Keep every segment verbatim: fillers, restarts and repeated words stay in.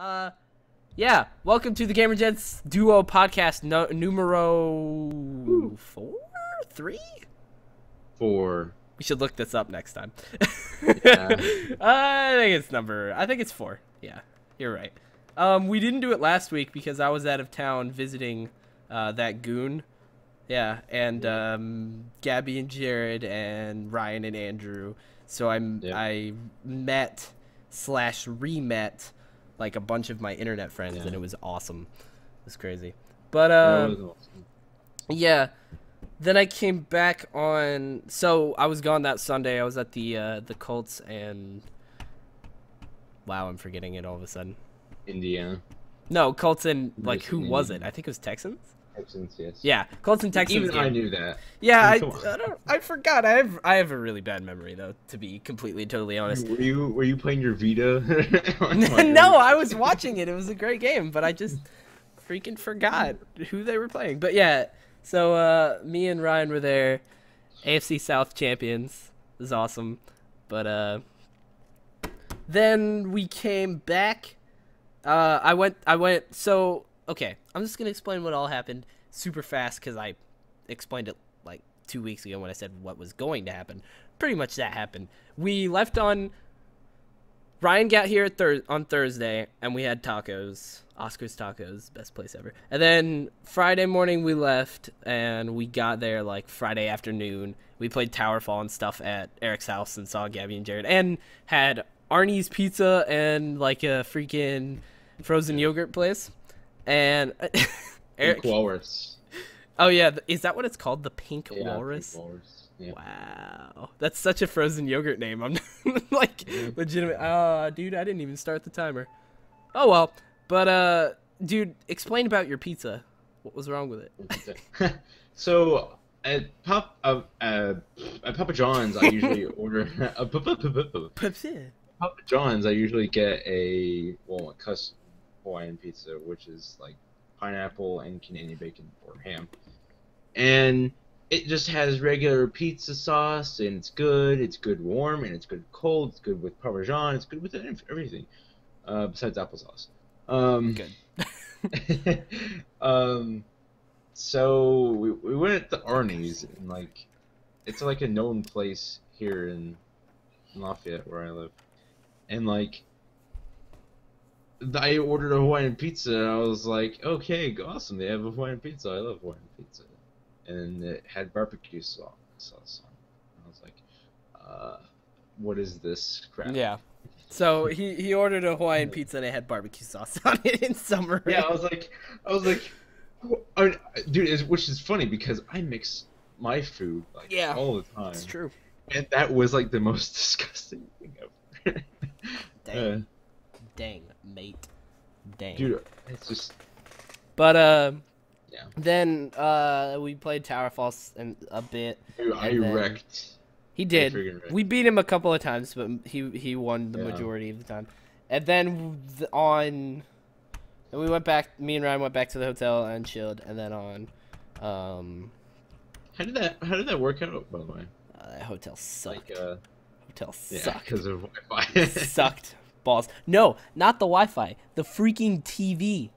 Uh, yeah. Welcome to the Gamer Gents Duo Podcast no numero Ooh. four, three, four. We should look this up next time. Yeah. uh, I think it's number. I think it's four. Yeah, you're right. Um, we didn't do it last week because I was out of town visiting uh, that goon. Yeah, and um, Gabby and Jared and Ryan and Andrew. So I'm yeah. I met. slash re-met like a bunch of my internet friends, yeah. and it was awesome. It was crazy. But um, yeah, awesome. yeah. Then I came back on. So I was gone that Sunday. I was at the uh, the Colts and. Wow, I'm forgetting it all of a sudden. Indiana. No, Colts and like who Indiana. was it? I think it was Texans. Texans, yes. Yeah, Colts and Texans. Even game. I knew that. Yeah, I, I, don't, I forgot. I have I have a really bad memory though, to be completely totally honest. Were you were you playing your Vita? No, I was watching it. It was a great game, but I just freaking forgot who they were playing. But yeah, so uh, me and Ryan were there, A F C South champions. It was awesome. But uh, then we came back. Uh, I went. I went. So. Okay, I'm just going to explain what all happened super fast because I explained it like two weeks ago when I said what was going to happen. Pretty much that happened. We left on – Ryan got here thir on Thursday, and we had tacos, Oscar's Tacos, best place ever. And then Friday morning we left, and we got there like Friday afternoon. We played Towerfall and stuff at Eric's house and saw Gabby and Jared and had Arnie's Pizza and like a freaking frozen yogurt place. And Eric, Pink Walrus. Oh yeah, is that what it's called? The Pink yeah, Walrus. Pink Walrus. Yeah. Wow, that's such a frozen yogurt name. I'm like yeah. legitimate. Oh, dude, I didn't even start the timer. Oh well, but uh, dude, explain about your pizza. What was wrong with it? So at Pop, uh, uh, at Papa John's, I usually order a Papa John's. I usually get a well, a custom. Hawaiian pizza, which is like pineapple and Canadian bacon or ham, and it just has regular pizza sauce, and it's good. It's good warm, and it's good cold. It's good with Parmesan. It's good with everything, uh, besides applesauce. Um, good. um, so we we went to Arnie's, and like it's like a known place here in, in Lafayette where I live, and like. I ordered a Hawaiian pizza, and I was like, okay, awesome, they have a Hawaiian pizza, I love Hawaiian pizza. And it had barbecue sauce on it. I was like, uh, what is this crap? Yeah. So he, he ordered a Hawaiian pizza, and it had barbecue sauce on it in summer. Yeah, I was like, I was like, I mean, dude, it's, which is funny, because I mix my food like, yeah, all the time. It's true. And that was like the most disgusting thing ever. Dang. Uh, Dang, mate. Dang. Dude, it's just... But, uh... Yeah. Then, uh, we played Towerfall and a bit. Dude, I wrecked. He did. Wrecked. We beat him a couple of times, but he he won the yeah. majority of the time. And then on... And we went back... Me and Ryan went back to the hotel and chilled. And then on... Um... How did that, how did that work out, by the way? Uh, that hotel sucked. Like, uh, hotel sucked. Yeah, because of Wi-Fi. Sucked. Balls. No, not the Wi-Fi. The freaking T V.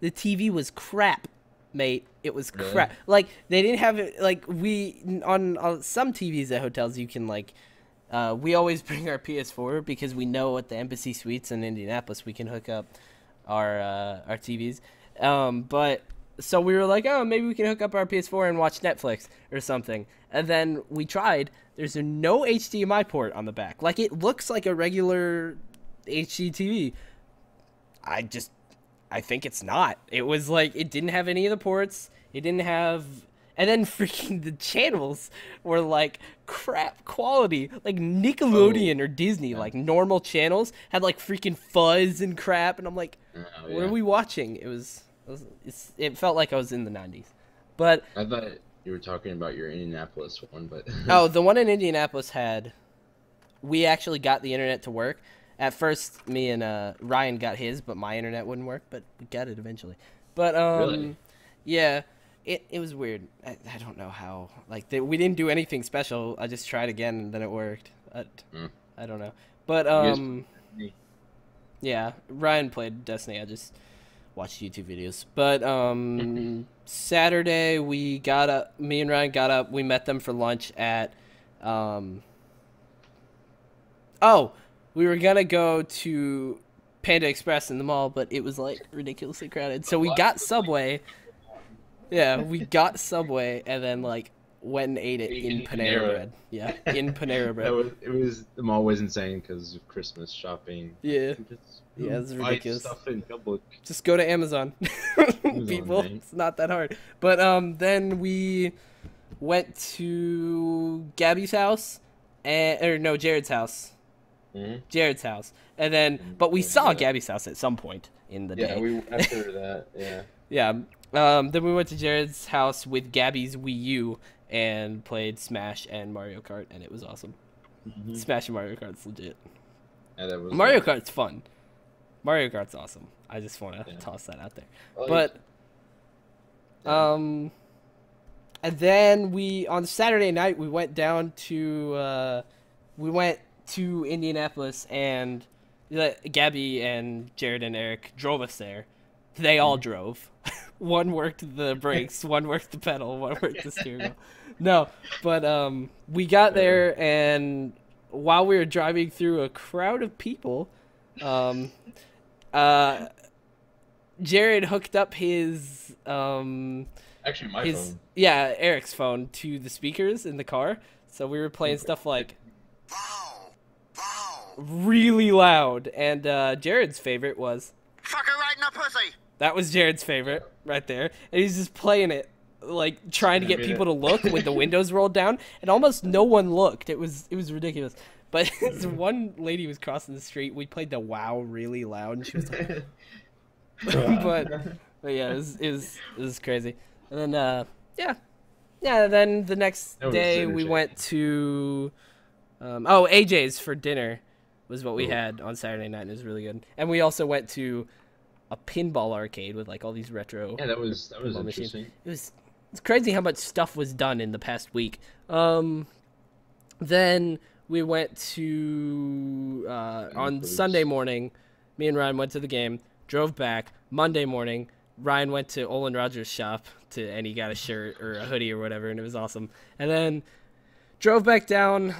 The T V was crap, mate. It was really? crap. Like, they didn't have it. Like, we, on, on some T Vs at hotels, you can, like, uh, we always bring our P S four because we know at the Embassy Suites in Indianapolis we can hook up our, uh, our T Vs. Um, but, so we were like, oh, maybe we can hook up our P S four and watch Netflix or something. And then we tried. There's a no H D M I port on the back. Like, it looks like a regular... H D T V. I just I think it's not. It was like it didn't have any of the ports. It didn't have, and then freaking the channels were like crap quality, like Nickelodeon oh, or Disney, yeah. like normal channels had like freaking fuzz and crap, and I'm like, oh, yeah. what are we watching? It was, it, was it's, it felt like I was in the nineties. But I thought you were talking about your Indianapolis one, but oh, the one in Indianapolis had, we actually got the internet to work. At first, me and uh, Ryan got his, but my internet wouldn't work, but we got it eventually. But, um, really? yeah, it, it was weird. I, I don't know how. Like, they, we didn't do anything special. I just tried again, and then it worked. I, mm. I don't know. But, um, Yeah, Ryan played Destiny. I just watched YouTube videos. But um, Saturday we got up. Me and Ryan got up. We met them for lunch at. Um, oh, we were gonna go to Panda Express in the mall, but it was like ridiculously crowded. So we got Subway. Yeah, we got Subway and then like went and ate it in, in Panera, Panera Bread. Yeah, in Panera Bread. Was, it was the mall was insane because of Christmas shopping. Yeah, just, yeah, it's ridiculous. Stuff in public. Just go to Amazon, Amazon people. Man. It's not that hard. But um, then we went to Gabby's house and or no Jared's house. Mm-hmm. Jared's house, and then but we saw Gabby's house at some point in the yeah, day. Yeah, we after that. Yeah. Yeah. Um, then we went to Jared's house with Gabby's Wii U and played Smash and Mario Kart, and it was awesome. Mm-hmm. Smash and Mario Kart's legit. Yeah, that was Mario awesome. Kart's fun. Mario Kart's awesome. I just want to yeah. toss that out there. Well, but, yeah. um, and then we, on Saturday night, we went down to, uh, we went to Indianapolis, and uh, Gabby and Jared and Eric drove us there. They all drove. One worked the brakes, one worked the pedal, one worked the steering wheel. No, but um, we got there, and while we were driving through a crowd of people, um, uh, Jared hooked up his um, actually my his, phone, yeah, Eric's phone to the speakers in the car. So we were playing stuff like really loud, and uh, Jared's favorite was "Fucker right in the pussy." That was Jared's favorite right there. And he's just playing it, like trying to get people to look with the windows rolled down, and almost no one looked. It was it was ridiculous. But one lady was crossing the street. We played the WoW really loud, and she was like but, but yeah, it was, it was it was crazy. And then uh yeah. Yeah, then the next day we went to um oh, A J's for dinner was what we Ooh. had on Saturday night, and it was really good. And we also went to a pinball arcade with like all these retro. Yeah, that was that was interesting. Machines. It was it's crazy how much stuff was done in the past week. Um, then we went to uh, on Bruce. Sunday morning. Me and Ryan went to the game, drove back. Monday morning, Ryan went to Olin Rogers' shop to, and he got a shirt or a hoodie or whatever, and it was awesome. And then drove back down.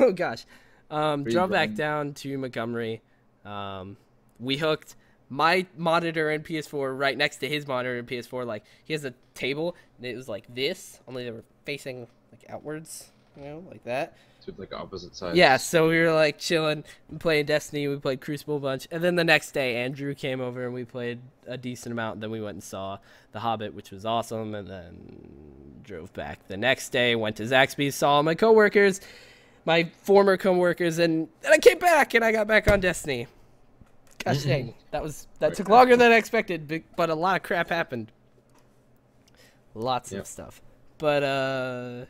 oh gosh, um, drove back down to Montgomery. Um, we hooked my monitor and P S four right next to his monitor and P S four. Like, he has a table that was like this, only they were facing like outwards, you know, like that. So like opposite sides. Yeah, so we were like chilling, playing Destiny. We played Crucible a bunch, and then the next day Andrew came over and we played a decent amount. And then we went and saw The Hobbit, which was awesome, and then drove back the next day. Went to Zaxby's, saw my coworkers, my former coworkers, and and I came back and I got back on Destiny. Gosh dang, that was that took longer than I expected, but a lot of crap happened. Lots yep. of stuff. But uh,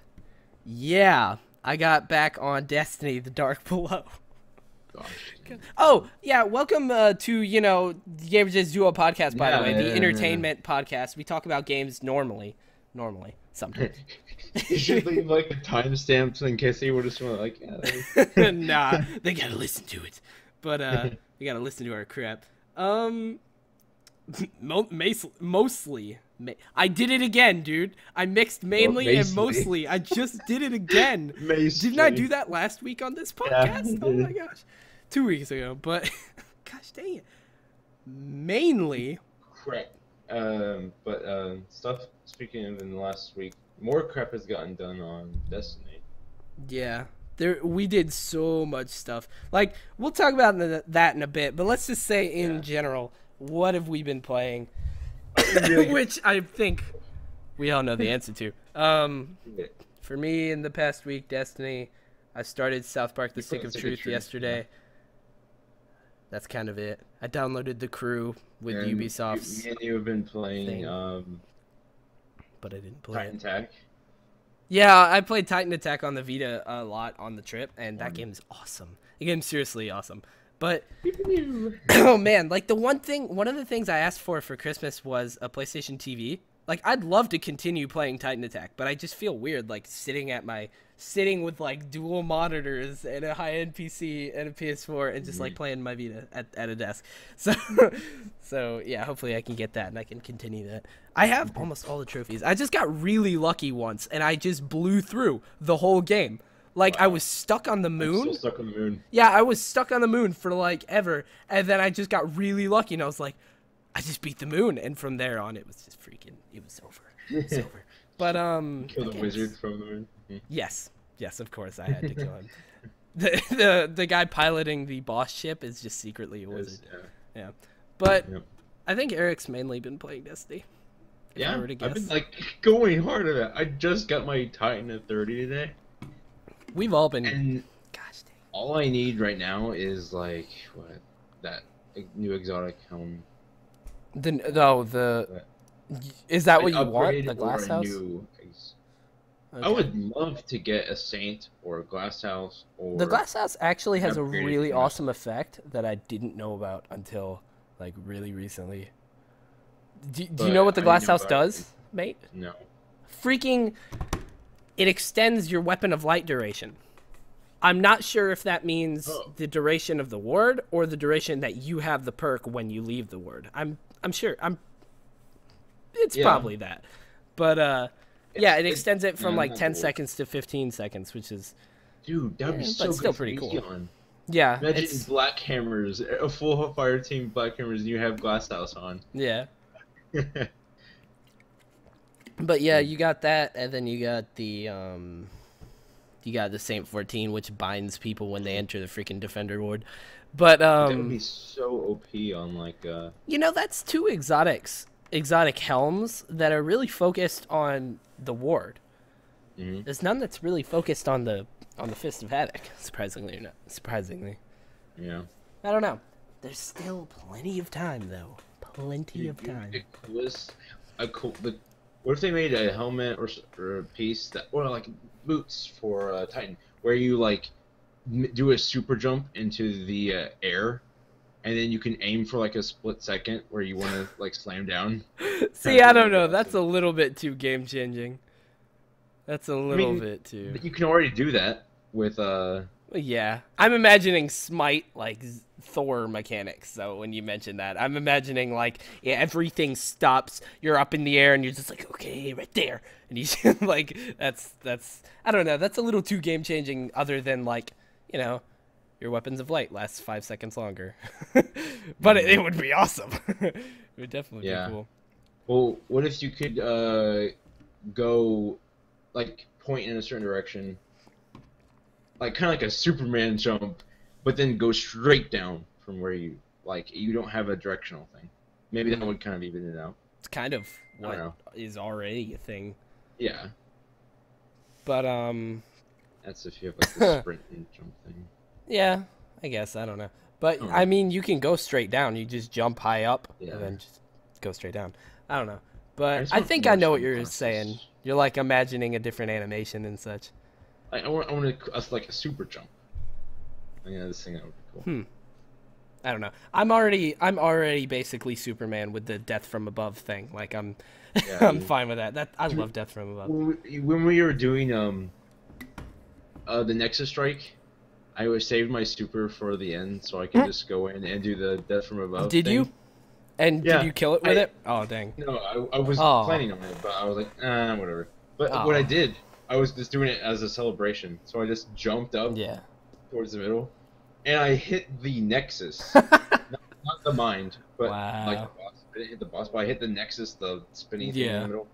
yeah, I got back on Destiny: The Dark Below. Gosh. Oh yeah, welcome uh, to you know the Gamer J's Duo podcast. By yeah, the way, yeah, the yeah, entertainment yeah. podcast. We talk about games normally, normally sometimes. You should leave like timestamps in case they were just like, yeah, nah, they gotta listen to it. But uh. We gotta listen to our crap. Um, mo mostly, ma I did it again, dude. I mixed mainly well, and mostly. I just did it again. Mostly. Didn't I do that last week on this podcast? Yeah, oh my gosh, two weeks ago. But gosh, dang it. Mainly. Crap. Um, but um, stuff. Speaking of in the last week, more crap has gotten done on Destiny. Yeah. There, we did so much stuff. Like, we'll talk about the, that in a bit, but let's just say in yeah. general, what have we been playing? Which I think we all know the answer to. Um, for me, in the past week, Destiny, I started South Park: The Stick of Truth yesterday. That's kind of it. I downloaded The Crew with and Ubisoft's. You, you have been playing. Um, but I didn't play Titan Attack. Yeah, I played Titan Attack on the Vita a lot on the trip, and that game is awesome. The game's seriously awesome. But, oh man, like the one thing, one of the things I asked for for Christmas was a PlayStation T V Like, I'd love to continue playing Titan Attack, but I just feel weird, like, sitting at my... Sitting with, like, dual monitors and a high-end P C and a P S four and just, like, playing my Vita at, at a desk. So, so yeah, hopefully I can get that and I can continue that. I have almost all the trophies. I just got really lucky once, and I just blew through the whole game. Like, wow. I was stuck on the moon. I'm still stuck on the moon. Yeah, I was stuck on the moon for, like, ever. And then I just got really lucky, and I was like... I just beat the moon, and from there on, it was just freaking. It was over. It was over. But um. Kill the wizard from the moon. Yes, yes, of course, I had to kill him. the the the guy piloting the boss ship is just secretly a wizard. Yes, yeah. yeah. But yep. I think Eric's mainly been playing Destiny. If yeah, I were to guess. I've been like going hard at it. I just got my Titan at thirty today. We've all been. And gosh dang. All I need right now is like what that new exotic helm. The no the is that what you want? The glass house? New, okay. I would love to get a saint or a glass house. Or the glass house actually has a really awesome effect that I didn't know about until like really recently. Do, do you know what the glass house does, mate? No. Freaking! It extends your weapon of light duration. I'm not sure if that means oh. the duration of the ward or the duration that you have the perk when you leave the ward. I'm I'm sure I'm it's yeah. probably that. But uh it's, yeah, it extends it from like ten cool. seconds to fifteen seconds, which is dude, that'd be yeah, so but still pretty cool. On. Yeah. Imagine it's... black hammers, a full fire team black hammers and you have glass house on. Yeah. But yeah, you got that and then you got the um you got the Saint fourteen, which binds people when they enter the freaking Defender Ward. But, um... that would be so O P on, like, uh... you know, that's two exotics. Exotic helms that are really focused on the ward. Mm-hmm. There's none that's really focused on the on the Fist of Haddock, surprisingly or not. Surprisingly. Yeah. I don't know. There's still plenty of time, though. Plenty Dude, of time. It was a cool... But what if they made a helmet or, or a piece that... Or, like... boots for uh, Titan, where you like m do a super jump into the uh, air, and then you can aim for like a split second where you want to like slam down. See, I don't know. That's a little bit too game changing. That's a little I mean, bit too. But you can already do that with. Uh... Yeah, I'm imagining Smite like Thor mechanics. So when you mention that, I'm imagining like yeah, everything stops. You're up in the air and you're just like okay, right there. And you should, like that's that's I don't know. That's a little too game changing. Other than like you know, your weapons of light lasts five seconds longer. But it, it would be awesome. It would definitely yeah. be cool. Well, what if you could uh, go like point in a certain direction, like kind of like a Superman jump, but then go straight down from where you like you don't have a directional thing. Maybe that would kind of even it out. It's kind of what is already a thing. Yeah. But, um... that's if you have, like, the sprint and jump thing. Yeah, I guess. I don't know. But, oh. I mean, you can go straight down. You just jump high up yeah. and then just go straight down. I don't know. But I, I think I know what you're process. saying. You're, like, imagining a different animation and such. Like, I want, I want a, like, a super jump. I mean, this thing that would be cool. Hmm. I don't know. I'm already, I'm already basically Superman with the death from above thing. Like I'm, yeah, I'm fine with that. That I love death from above. When we were doing um, uh, the Nexus Strike, I always saved my super for the end so I could just go in and do the death from above. Did thing. you? And yeah, did you kill it with I, it? Oh dang. No, I, I was oh. planning on it, but I was like, ah, whatever. But oh. what I did, I was just doing it as a celebration. So I just jumped up yeah. towards the middle. And I hit the Nexus, not, not the mind, but wow. like the boss. I didn't hit the boss, but I hit the Nexus, the spinning thing yeah. in the middle.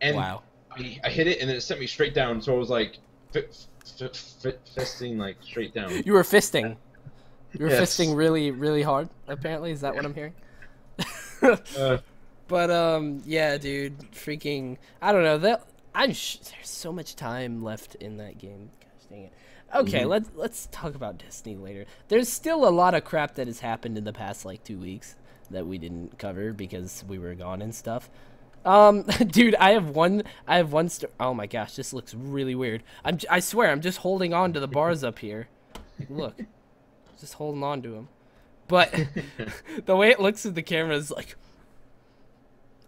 And wow. I, I hit it, and then it sent me straight down. So I was like, f f f fisting like straight down. You were fisting. You were yes. fisting really, really hard. Apparently, is that what I'm hearing? uh, but um, yeah, dude, freaking, I don't know. That I'm sh there's so much time left in that game. Gosh dang it. Okay, mm-hmm. let's let's talk about Destiny later. There's still a lot of crap that has happened in the past like two weeks that we didn't cover because we were gone and stuff. Um, dude, I have one. I have one. St oh my gosh, this looks really weird. I'm. I swear, I'm just holding on to the bars up here. Look, just holding on to them. But the way it looks at the camera is like,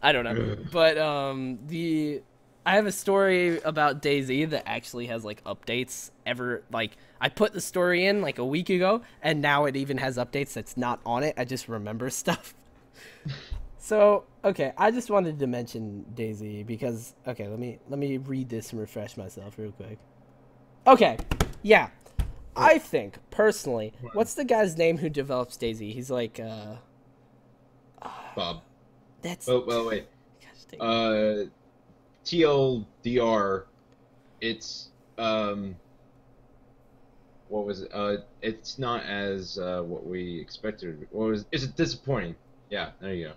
I don't know. But um, the I have a story about DayZ that actually has like updates ever. Like I put the story in like a week ago, and now it even has updates that's not on it. I just remember stuff. So okay, I just wanted to mention DayZ because okay, let me let me read this and refresh myself real quick. Okay, yeah, I think personally, what's the guy's name who develops DayZ? He's like uh, Bob. That's oh well wait. Uh, T L D R. It's um. What was it? Uh, it's not as uh, what we expected. What was? Is it disappointing? Yeah, there you go.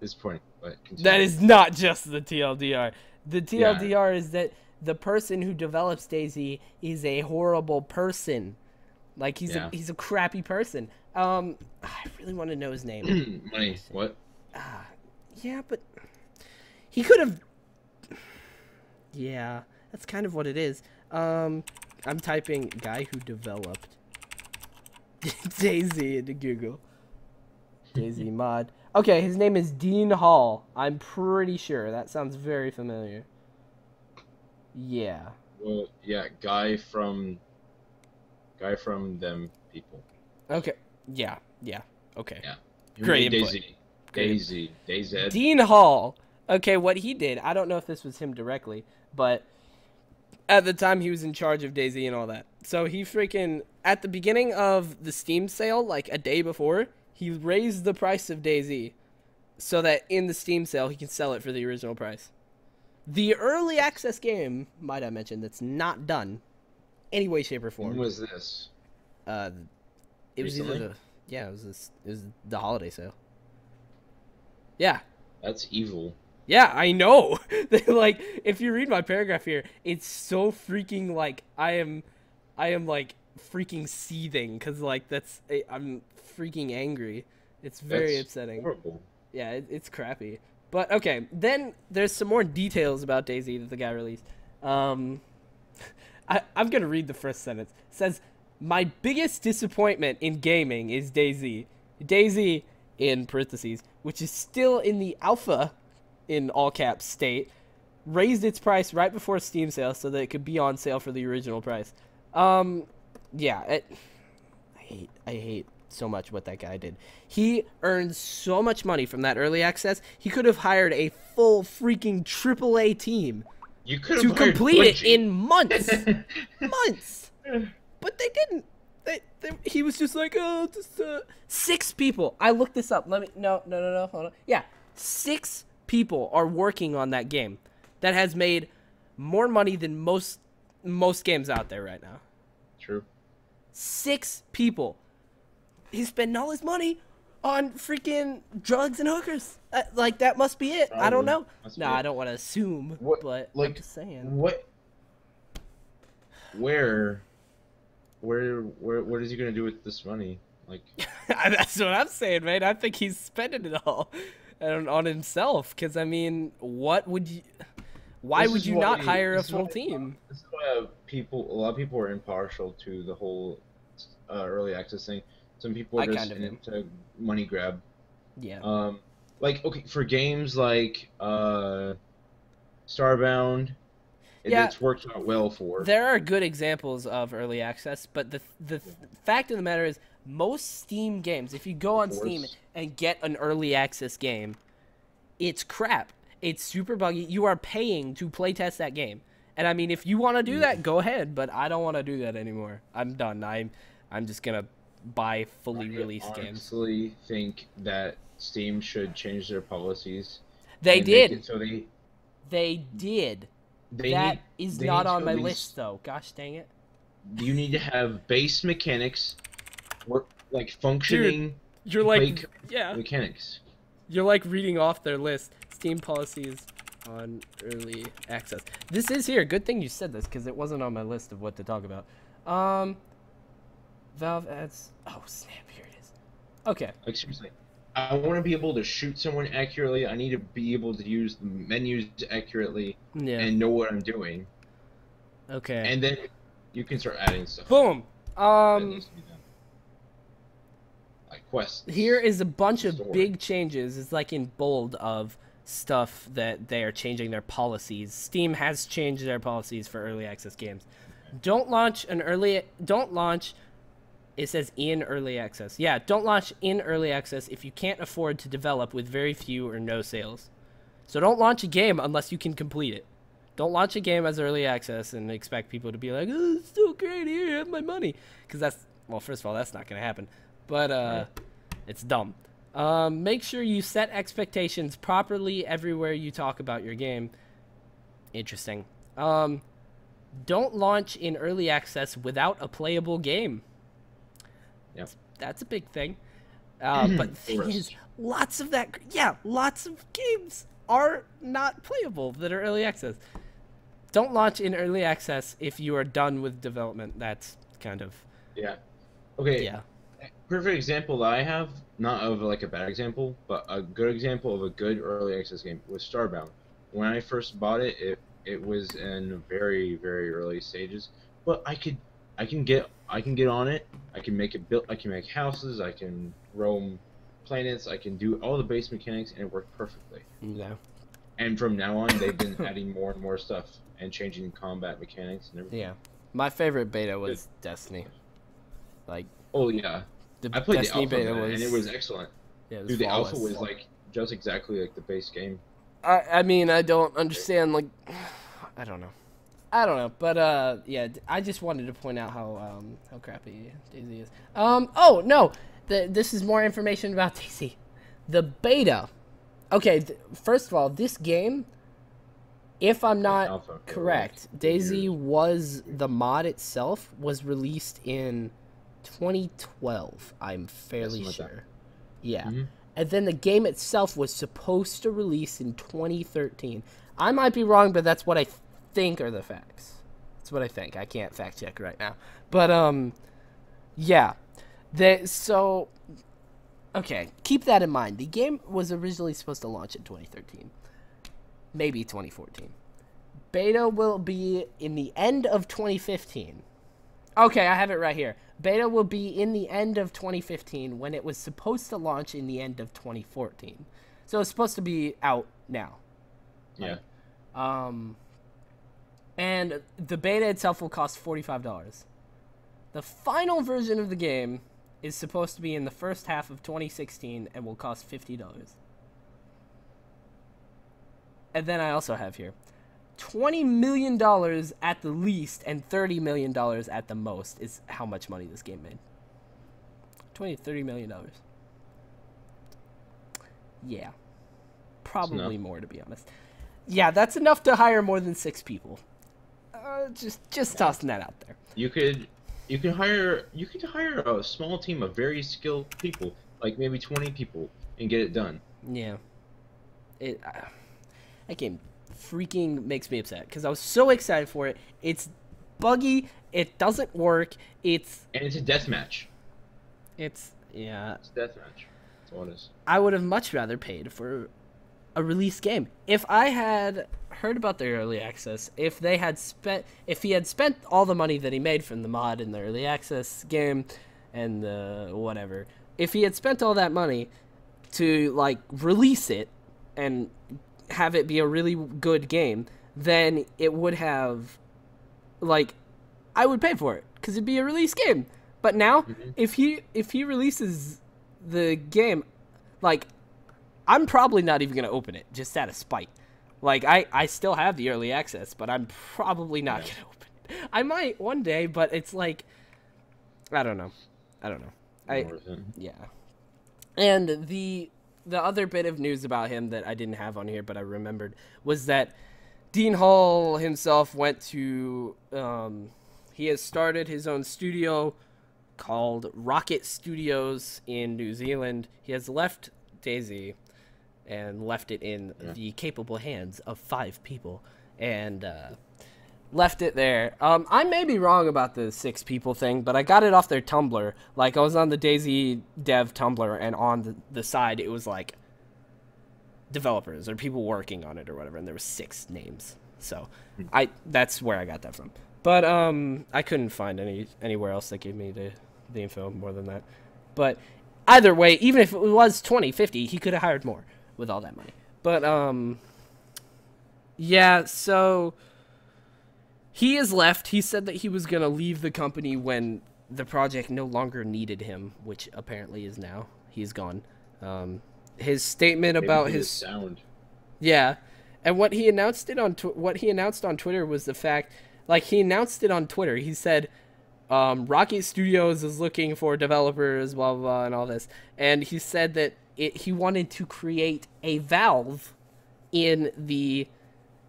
Disappointing. But continue. That is not just the T L D R. The T L D R yeah. is that the person who develops DayZ is a horrible person. Like he's yeah. a, he's a crappy person. Um, I really want to know his name. Money. What? Ah, yeah, but he could have. Yeah, that's kind of what it is. Um, I'm typing guy who developed DayZ into Google. DayZ mod. Okay, his name is Dean Hall. I'm pretty sure that sounds very familiar. Yeah. Well, yeah, guy from, guy from them people. Okay. Yeah. Yeah. Okay. Yeah. You Great DayZ. DayZ. DayZ. Dean Hall. Okay, what he did, I don't know if this was him directly, but at the time he was in charge of DayZ and all that. So he freaking, at the beginning of the Steam sale, like a day before, he raised the price of DayZ so that in the Steam sale he can sell it for the original price. The early access game, might I mention, that's not done any way, shape, or form. When was this? Uh, it Recently? was either the, yeah, it was, this, it was the holiday sale. Yeah. That's evil. Yeah, I know. Like, if you read my paragraph here, it's so freaking, like, I am, I am, like, freaking seething, because, like, that's, I'm freaking angry. It's very that's upsetting. Horrible. Yeah, it, it's crappy. But, okay, then there's some more details about DayZ that the guy released. Um, I, I'm going to read the first sentence. It says, my biggest disappointment in gaming is DayZ. DayZ, in parentheses, which is still in the alpha in all caps state, raised its price right before Steam sale so that it could be on sale for the original price. Um, yeah, it, I hate, I hate so much what that guy did. He earned so much money from that early access. He could have hired a full freaking triple A team you could to complete it in months, months, but they didn't. They, they, he was just like, oh, just uh, six people. I looked this up. Let me, no, no, no, no, hold on. Yeah, six people are working on that game that has made more money than most most games out there right now. True. Six people. He's spending all his money on freaking drugs and hookers. Uh, like, that must be it. Probably. I don't know. Must no, I don't want to assume, what, but like, I'm just saying. What? Where? Where? Where? What is he going to do with this money? Like, that's what I'm saying, man. I think he's spending it all. And on himself, because I mean, what would you? Why would you not hire a full team? This is why people, a lot of people are impartial to the whole uh, early access thing. Some people are just into money grab. Yeah. Um, like okay, for games like uh, Starbound, it, yeah, it's worked out well for. There are good examples of early access, but the the yeah. fact of the matter is, most Steam games, if you go on Steam and get an early access game, it's crap. It's super buggy. You are paying to playtest that game. And I mean, if you want to do that, go ahead. But I don't want to do that anymore. I'm done. I'm, I'm just gonna buy fully released games. I honestly think that Steam should change their policies. They did. So they. They did. That is not on my list, though. Gosh dang it. You need to have base mechanics. Work, like functioning you're, you're like yeah mechanics you're like reading off their list. Steam policies on early access. This is here. Good thing you said this, because it wasn't on my list of what to talk about. um Valve adds, oh snap, here it is. Okay, like seriously, I want to be able to shoot someone accurately. I need to be able to use the menus accurately, yeah, and know what I'm doing. Okay, and then you can start adding stuff. Boom. um Like quests. Here is a bunch of big changes. It's like in bold of stuff that they are changing their policies. Steam has changed their policies for early access games. Don't launch an early... Don't launch... It says in early access. Yeah, don't launch in early access if you can't afford to develop with very few or no sales. So don't launch a game unless you can complete it. Don't launch a game as early access and expect people to be like, oh, it's so great, here, have my money. Because that's... Well, first of all, that's not going to happen. But, uh, it's dumb. Um, make sure you set expectations properly everywhere you talk about your game. Interesting. Um, don't launch in early access without a playable game. Yep. That's a big thing. Uh, but the thing is, lots of that... Yeah, lots of games are not playable that are early access. Don't launch in early access if you are done with development. That's kind of... Yeah. Okay. Yeah. Perfect example that I have, not of like a bad example, but a good example of a good early access game was Starbound. When I first bought it, it it was in very very early stages, but I could I can get I can get on it. I can make it built. I can make houses. I can roam planets. I can do all the base mechanics, and it worked perfectly. Yeah. And from now on, they've been adding more and more stuff and changing combat mechanics and everything. Yeah. My favorite beta was good. Destiny. Like, oh yeah, the I played Destiny the alpha beta was, and it was excellent. Yeah, it was Dude, flawless. The alpha was like just exactly like the base game. I I mean I don't understand like, I don't know, I don't know. But uh yeah, I just wanted to point out how um how crappy DayZ is. Um oh no, the, this is more information about DayZ. The beta. Okay, th first of all, this game, if I'm not alpha, correct, DayZ was the mod itself was released in twenty twelve, I'm fairly sure. That. Yeah. Mm-hmm. And then the game itself was supposed to release in twenty thirteen. I might be wrong, but that's what I th think are the facts. That's what I think. I can't fact check right now. But, um, yeah. They, so, okay. Keep that in mind. The game was originally supposed to launch in twenty thirteen. Maybe twenty fourteen. Beta will be in the end of twenty fifteen. Okay, I have it right here. Beta will be in the end of twenty fifteen when it was supposed to launch in the end of twenty fourteen. So it's supposed to be out now. Yeah. Right? Um, and the beta itself will cost forty-five dollars. The final version of the game is supposed to be in the first half of twenty sixteen and will cost fifty dollars. And then I also have here, twenty million dollars at the least and thirty million dollars at the most is how much money this game made. twenty to thirty million dollars. Yeah. Probably more, to be honest. Yeah, that's enough to hire more than six people. Uh, just just yeah. Tossing that out there. You could you could hire you could hire a small team of very skilled people, like maybe twenty people, and get it done. Yeah. It uh, that game freaking makes me upset because I was so excited for it. It's buggy. It doesn't work. It's and it's a deathmatch. It's yeah. It's a deathmatch. That's all it is. I would have much rather paid for a release game. If I had heard about their early access, if they had spent, if he had spent all the money that he made from the mod and the early access game, and the whatever, if he had spent all that money to like release it and have it be a really good game, then it would have, like, I would pay for it because it'd be a release game. But now, mm-hmm. if he if he releases the game, like, I'm probably not even gonna open it just out of spite. Like, I I still have the early access, but I'm probably not yeah. gonna open it. I might one day, but it's like, I don't know, I don't know. I yeah, and the. The other bit of news about him that I didn't have on here, but I remembered, was that Dean Hall himself went to, um, he has started his own studio called Rocket Studios in New Zealand. He has left DayZ and left it in yeah. the capable hands of five people and uh, left it there. Um, I may be wrong about the six people thing, but I got it off their Tumblr. Like, I was on the DayZ dev Tumblr, and on the, the side it was like developers or people working on it or whatever, and there were six names. So I that's where I got that from. But um, I couldn't find any anywhere else that gave me the, the info more than that. But either way, even if it was twenty, fifty, he could have hired more with all that money. But, um, yeah, so he has left. He said that he was going to leave the company when the project no longer needed him, which apparently is now. He's gone. Um, his statement Maybe about his sound. Yeah. And what he announced it on tw what he announced on Twitter was the fact, like he announced it on Twitter. He said, um, Rocket Studios is looking for developers, blah, blah, blah, and all this. And he said that it, he wanted to create a Valve in the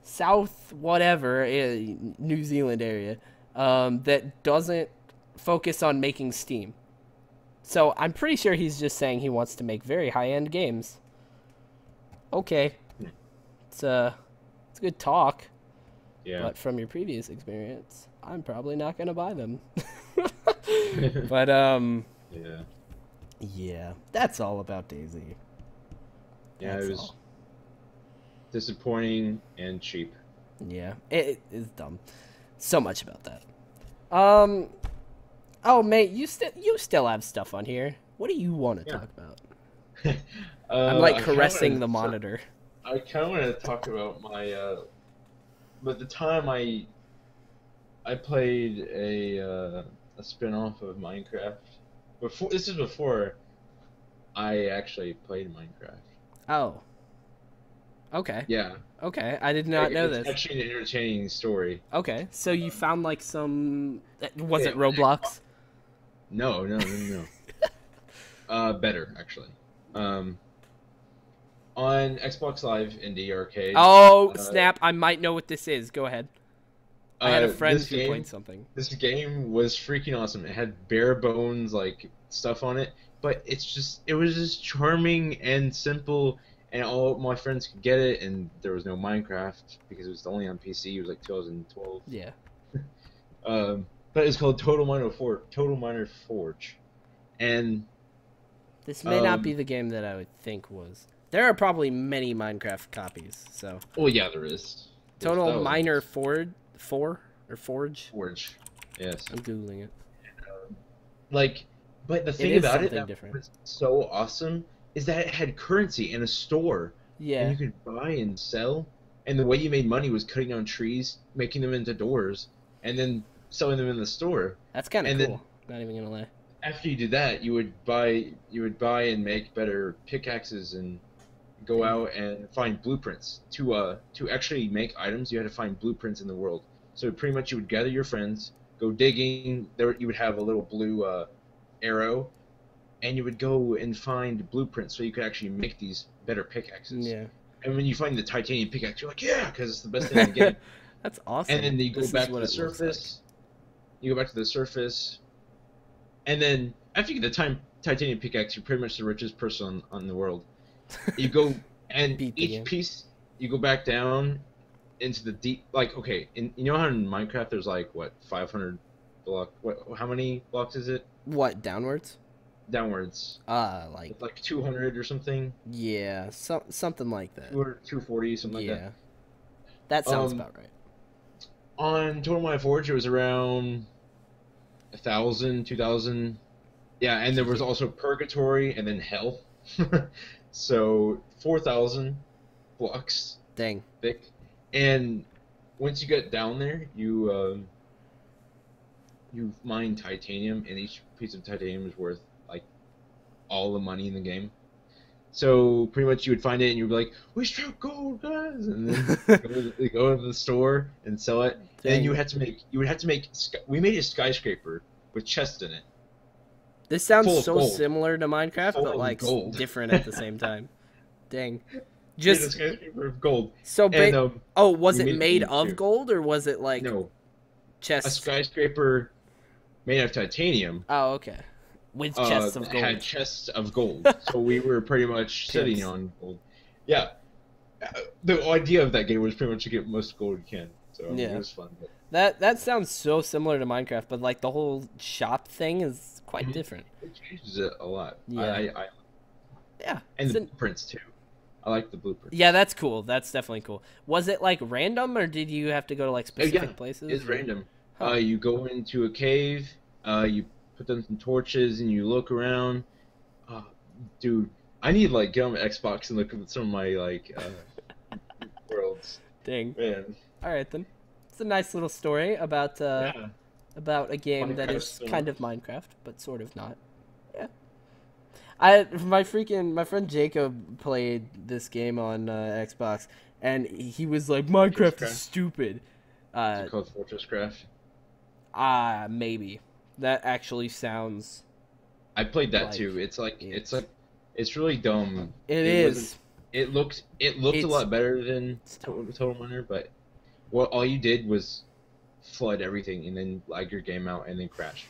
South, whatever, New Zealand area, um, that doesn't focus on making Steam. So I'm pretty sure he's just saying he wants to make very high-end games. Okay. It's, uh, it's a good talk. Yeah. But from your previous experience, I'm probably not going to buy them. But, um... yeah. Yeah. That's all about DayZ. Yeah, that's it was all. Disappointing and cheap. Yeah. It is dumb. So much about that. Um... Oh, mate, you still you still have stuff on here. What do you want to yeah. talk about? uh, I'm like caressing wanna, the monitor. I kind of want to talk about my. Uh, but the time I, I played a uh, a spinoff of Minecraft. Before this is before, I actually played Minecraft. Oh. Okay. Yeah. Okay, I did not like, know it's this. It's actually an entertaining story. Okay, so um, you found like some. Was okay. it Roblox? No, no, no, no. uh, better actually. Um, on Xbox Live Indie Arcade. Oh uh, snap! I might know what this is. Go ahead. Uh, I had a friend who game, played something. This game was freaking awesome. It had bare bones like stuff on it, but it's just it was just charming and simple, and all my friends could get it, and there was no Minecraft because it was only on P C. It was like two thousand twelve. Yeah. um. But it's called Total Miner Forge. Total Miner Forge, and this may um, not be the game that I would think was. There are probably many Minecraft copies. So. Oh yeah, there is. There's Total thousands. Miner Forge, four or Forge. Forge. Yes. I'm googling it. And, um, like, but the thing it about it that different. was so awesome is that it had currency in a store. Yeah. And you could buy and sell, and the way you made money was cutting down trees, making them into doors, and then selling them in the store. That's kind of cool. Then, not even gonna lie. After you did that, you would buy, you would buy and make better pickaxes and go out and find blueprints to uh to actually make items. You had to find blueprints in the world. So pretty much, you would gather your friends, go digging. There, you would have a little blue uh, arrow, and you would go and find blueprints so you could actually make these better pickaxes. Yeah. And when you find the titanium pickaxe, you're like, yeah, because it's the best thing in the game. That's awesome. And then you go this back to the surface. You go back to the surface, and then after you get the time, titanium pickaxe, you're pretty much the richest person on, on the world. You go, and each piece, you go back down into the deep, like, okay, in, you know how in Minecraft there's like, what, five hundred block, what, how many blocks is it? What, downwards? Downwards. Uh, like. It's like two hundred or something? Yeah, so, something like that. two forty, something yeah. like that. That sounds um, about right. On Total Miner Forge, it was around a thousand, two thousand, yeah, and there was also Purgatory and then Hell, so four thousand blocks. Dang. Thick. And once you get down there, you um, you mine titanium, and each piece of titanium is worth like all the money in the game. So pretty much you would find it and you'd be like, we struck gold, guys, and then go, to, go to the store and sell it. Dang. And you had to make you would have to make we made a skyscraper with chests in it. This sounds so gold. similar to Minecraft, Full but like gold. different at the same time. Dang, just a skyscraper of gold. So and, um, oh, was it made, made of too. gold or was it like no chests? A skyscraper made of titanium. Oh, okay. With chests uh, of gold. Had chests of gold, so we were pretty much sitting on gold. Yeah, the idea of that game was pretty much to get most gold you can. So yeah. It was fun. But... That that sounds so similar to Minecraft, but like the whole shop thing is quite mm-hmm. different. It changes it a lot. Yeah. I, I, I... Yeah. And the an... blueprints too. I like the blueprints. Yeah, that's cool. That's definitely cool. Was it like random, or did you have to go to like specific oh, yeah. places? It's random. Huh. Uh, you go into a cave. Uh, you. Put down some torches and you look around. Oh, dude, I need like get on my Xbox and look at some of my like uh, worlds. Dang. Man. All right then. It's a nice little story about uh, yeah. about a game Minecraft that is so. kind of Minecraft, but sort of not. Yeah. I my freaking my friend Jacob played this game on uh, Xbox, and he was like, Minecraft is stupid. Uh, is it called Fortress Craft? Ah, uh, maybe. That actually sounds. I played that like too. It's like it's, it's like. It's really dumb. It, it is. It looked. It looked it's, a lot better than Total Miner, but what all you did was flood everything and then lag your game out and then crash.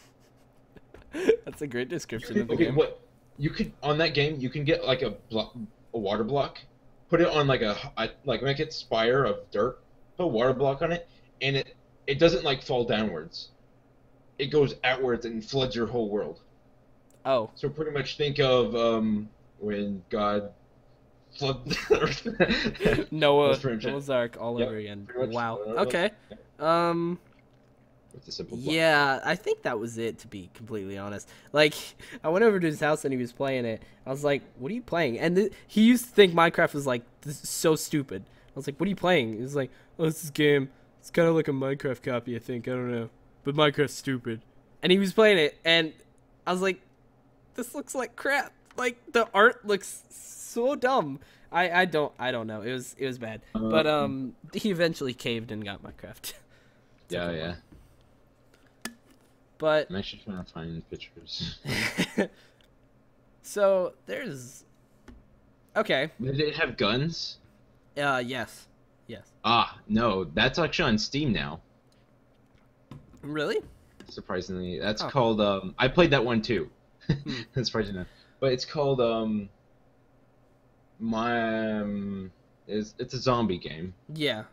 That's a great description could, of the okay, game. What you could on that game, you can get like a block, a water block, put it on like a, a like make it spire of dirt, put a water block on it, and it it doesn't like fall downwards. It goes outwards and floods your whole world. Oh. So pretty much think of um. when God flooded the earth. Noah, Noah's Ark all yep, over again. Wow. Okay. Um, yeah, I think that was it, to be completely honest. Like, I went over to his house and he was playing it. I was like, what are you playing? And he used to think Minecraft was like, this is so stupid. I was like, what are you playing? He was like, oh, this is a game. It's kind of like a Minecraft copy, I think. I don't know. But Minecraft's stupid. And he was playing it, and I was like, this looks like crap. Like the art looks so dumb. I I don't I don't know. It was it was bad. Um, but um, he eventually caved and got Minecraft. Yeah, yeah. One. But I'm actually trying to find pictures. So there's. Okay. Did they have guns? Uh yes, yes. Ah no, that's actually on Steam now. Really? Surprisingly, that's oh. called um. I played that one too. That's surprising enough. But it's called um, my um, is it's a zombie game. Yeah,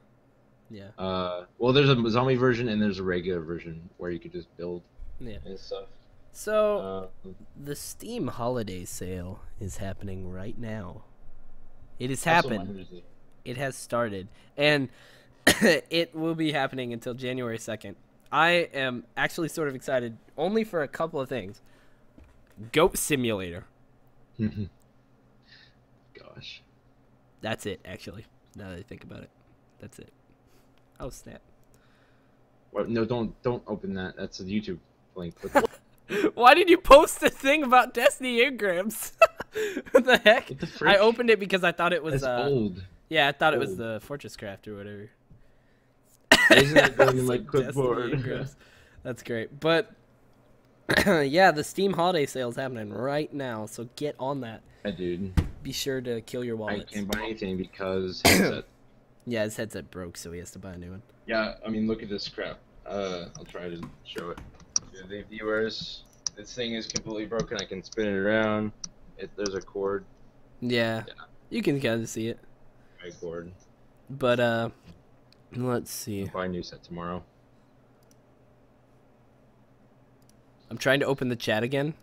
yeah. Uh, well, there's a zombie version and there's a regular version where you could just build. Yeah. And stuff. So uh, the Steam holiday sale is happening right now. It has happened. It has started, and it will be happening until January second. I am actually sort of excited only for a couple of things. Goat Simulator. Gosh. That's it, actually. Now that I think about it. That's it. Oh, snap. Well, no, don't don't open that. That's a YouTube link. Why did you post a thing about Destiny engrams? What the heck? What the I opened it because I thought it was... Uh, old. Yeah, I thought old. It was the Fortress Craft or whatever. Isn't it going in, like, clipboard? That's great. But... yeah, the Steam holiday sale is happening right now, so get on that. Yeah, dude. Be sure to kill your wallets. I can't buy anything because headset. Yeah, his headset broke, so he has to buy a new one. Yeah, I mean, look at this crap. Uh, I'll try to show it to the viewers. This thing is completely broken. I can spin it around. It, there's a cord. Yeah, yeah, you can kind of see it. My cord. But uh, let's see. I'll buy a new set tomorrow. I'm trying to open the chat again,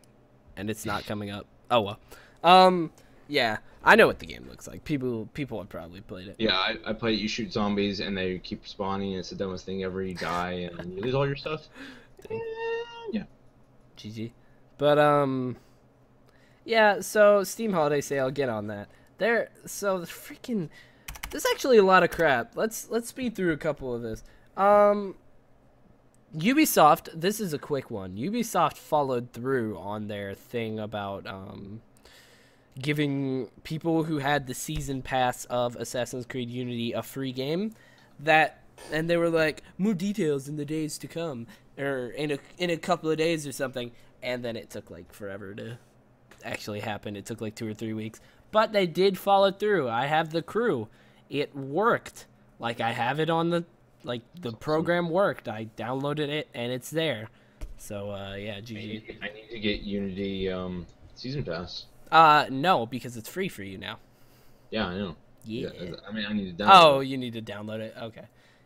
and it's not coming up. Oh, well. Um, yeah, I know what the game looks like. People people have probably played it. Yeah, I, I played it. You shoot zombies, and they keep spawning, and it's the dumbest thing ever. You die, and you lose all your stuff. And, yeah. G G. But, um, yeah, so Steam Holiday Sale, get on that. There, so the freaking, there's actually a lot of crap. Let's, let's speed through a couple of this. Um... Ubisoft, this is a quick one. Ubisoft followed through on their thing about um, giving people who had the season pass of Assassin's Creed Unity a free game. That and they were like, more details in the days to come, or in a in a couple of days or something. And then it took like forever to actually happen. It took like two or three weeks, but they did follow through. I have The Crew. It worked. Like I have it on the. Like, the program worked. I downloaded it, and it's there. So, uh, yeah, G G. I need, to, I need to get Unity um, Season Pass. Uh, no, because it's free for you now. Yeah, I know. Yeah. yeah I mean, I need to download oh, it. Oh, you need to download it? Okay.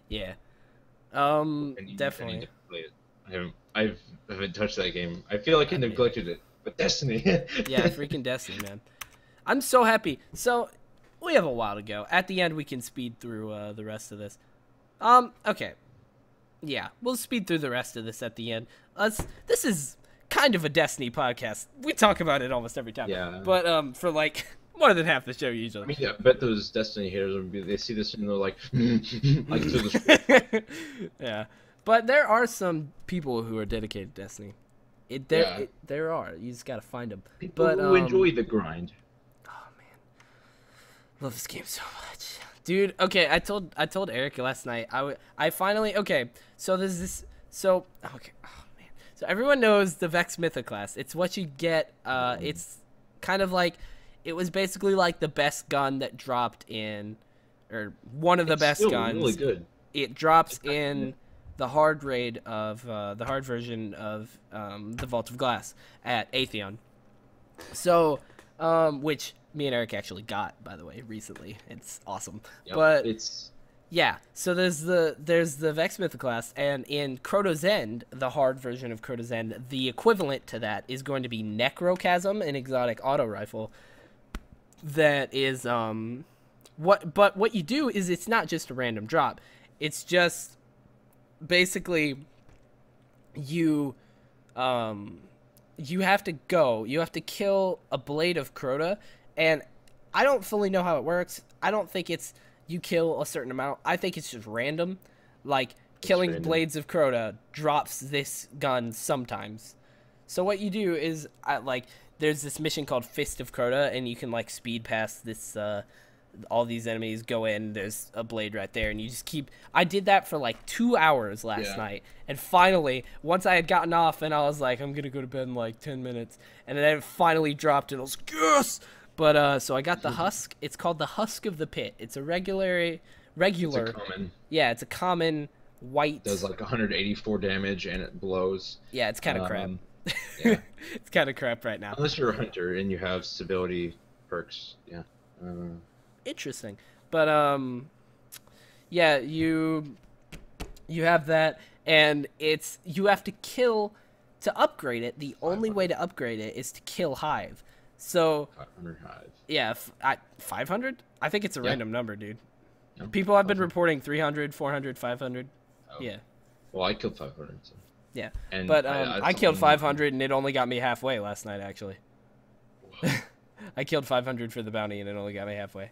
Yeah. Um, I need, definitely. I need to play it. I haven't, I've, I haven't touched that game. I feel like I, I neglected it. But Destiny. Yeah, freaking Destiny, man. I'm so happy. So, we have a while to go. At the end, we can speed through uh, the rest of this. Um, okay. Yeah, we'll speed through the rest of this at the end. Let's, this is kind of a Destiny podcast. We talk about it almost every time. Yeah. But, um, for, like, more than half the show usually. I mean, yeah, I bet those Destiny haters would be, they see this and they're like, like to the yeah. But there are some people who are dedicated to Destiny. It there yeah. it, there are. You just gotta find them. People but, who um, enjoy the grind. Oh man, love this game so much, dude. Okay, I told I told Eric last night. I w I finally okay. So there's this. So okay. Oh man. So everyone knows the Vex Mythoclast. It's what you get. Uh, mm. It's kind of like, it was basically like the best gun that dropped in, or one of the it's best still guns. Really good. It drops in the hard raid of uh, the hard version of um, the Vault of Glass at Atheon. So, um, which me and Eric actually got, by the way, recently. It's awesome. Yep, but it's yeah. So there's the there's the Vex Mythoclast, and in Crota's End, the hard version of Crota's End, the equivalent to that is going to be Necrochasm, an exotic auto rifle. That is um, what. But what you do is it's not just a random drop. It's just basically you um you have to go you have to kill a blade of Crota, and I don't fully know how it works. I don't think it's you kill a certain amount. I think it's just random, like it's killing random. Blades of Crota drops this gun sometimes. So what you do is I, like there's this mission called Fist of Crota, and you can like speed past this uh all these enemies, go in, there's a blade right there, and you just keep... I did that for like two hours last yeah. night, and finally, once I had gotten off, and I was like, I'm gonna go to bed in like ten minutes, and then it finally dropped, and I was like, yes! But, uh, so I got the Husk. It's called the Husk of the Pit. It's a regular... regular... It's a common. Yeah, it's a common white... It does like one hundred eighty-four damage, and it blows. Yeah, it's kind of um, crap. Yeah. It's kind of crap right now. Unless you're a hunter, and you have stability perks, yeah. Uh... Interesting. But um yeah, you you have that, and it's you have to kill to upgrade it. The only way to upgrade it is to kill Hive. So five hundred Hive. Yeah, five hundred? I think it's a yeah. random number, dude. Yep. People have been reporting three hundred, four hundred, five hundred. Oh. Yeah. Well, I killed five hundred. So. Yeah. And but um, I, I, I killed five hundred, and it only got me halfway last night, actually. I killed five hundred for the bounty, and it only got me halfway.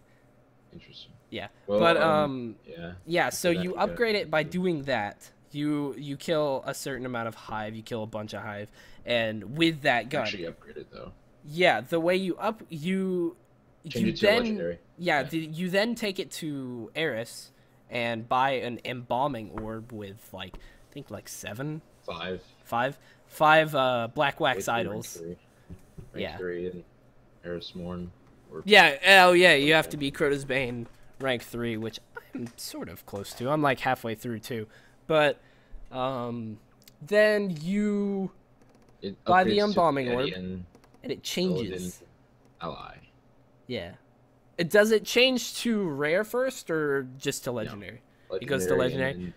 Interesting. Yeah, well, but um, um yeah, yeah. So you upgrade it by doing that. You you kill a certain amount of Hive. You kill a bunch of Hive, and with that gun, actually upgrade it though. Yeah, the way you up you Change you it to then legendary. Yeah, yeah. The, you then take it to Eris and buy an embalming orb with like I think like seven five five five uh black wax idols. Rank three. Rank yeah. Three and Erismorn. Yeah, oh yeah, you have to be Crota's Bane rank three, which I'm sort of close to. I'm like halfway through too. But um then you it buy the embalming orb and it changes ally. Yeah. It does it change to rare first or just to legendary? No, legendary it goes to legendary. And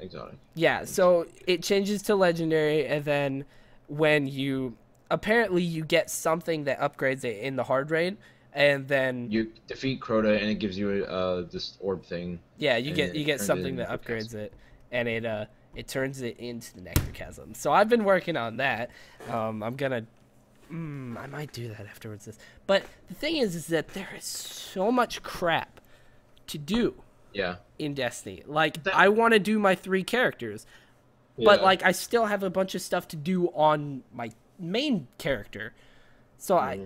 exotic. Yeah, so it changes to legendary, and then when you apparently you get something that upgrades it in the hard raid. And then you defeat Crota, and it gives you uh, this orb thing. Yeah, you get you get something that upgrades it, and it uh it turns it into the Necrochasm. So I've been working on that. Um, I'm gonna, mm, I might do that afterwards. This, but the thing is, is that there is so much crap to do. Yeah. In Destiny, like that... I want to do my three characters, yeah. but like I still have a bunch of stuff to do on my main character, so mm. I.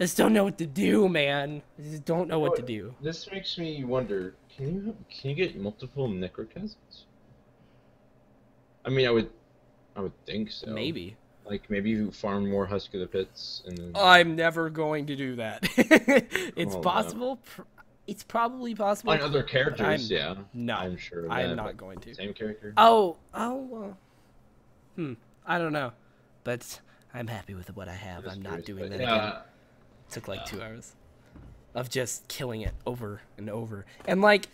I just don't know what to do, man. I just don't know what to do. This makes me wonder, can you can you get multiple Necrochasms? I mean, I would I would think so. Maybe. Like, maybe you farm more Husk of the Pits. And then... I'm never going to do that. It's oh, possible. No. It's probably possible. On other characters, I'm, yeah. No. I'm sure of that. I'm not going to. Same character? Oh. Oh. Uh, hmm. I don't know. But I'm happy with what I have. I'm not curious, doing that yeah. again. Took like two hours of just killing it over and over, and like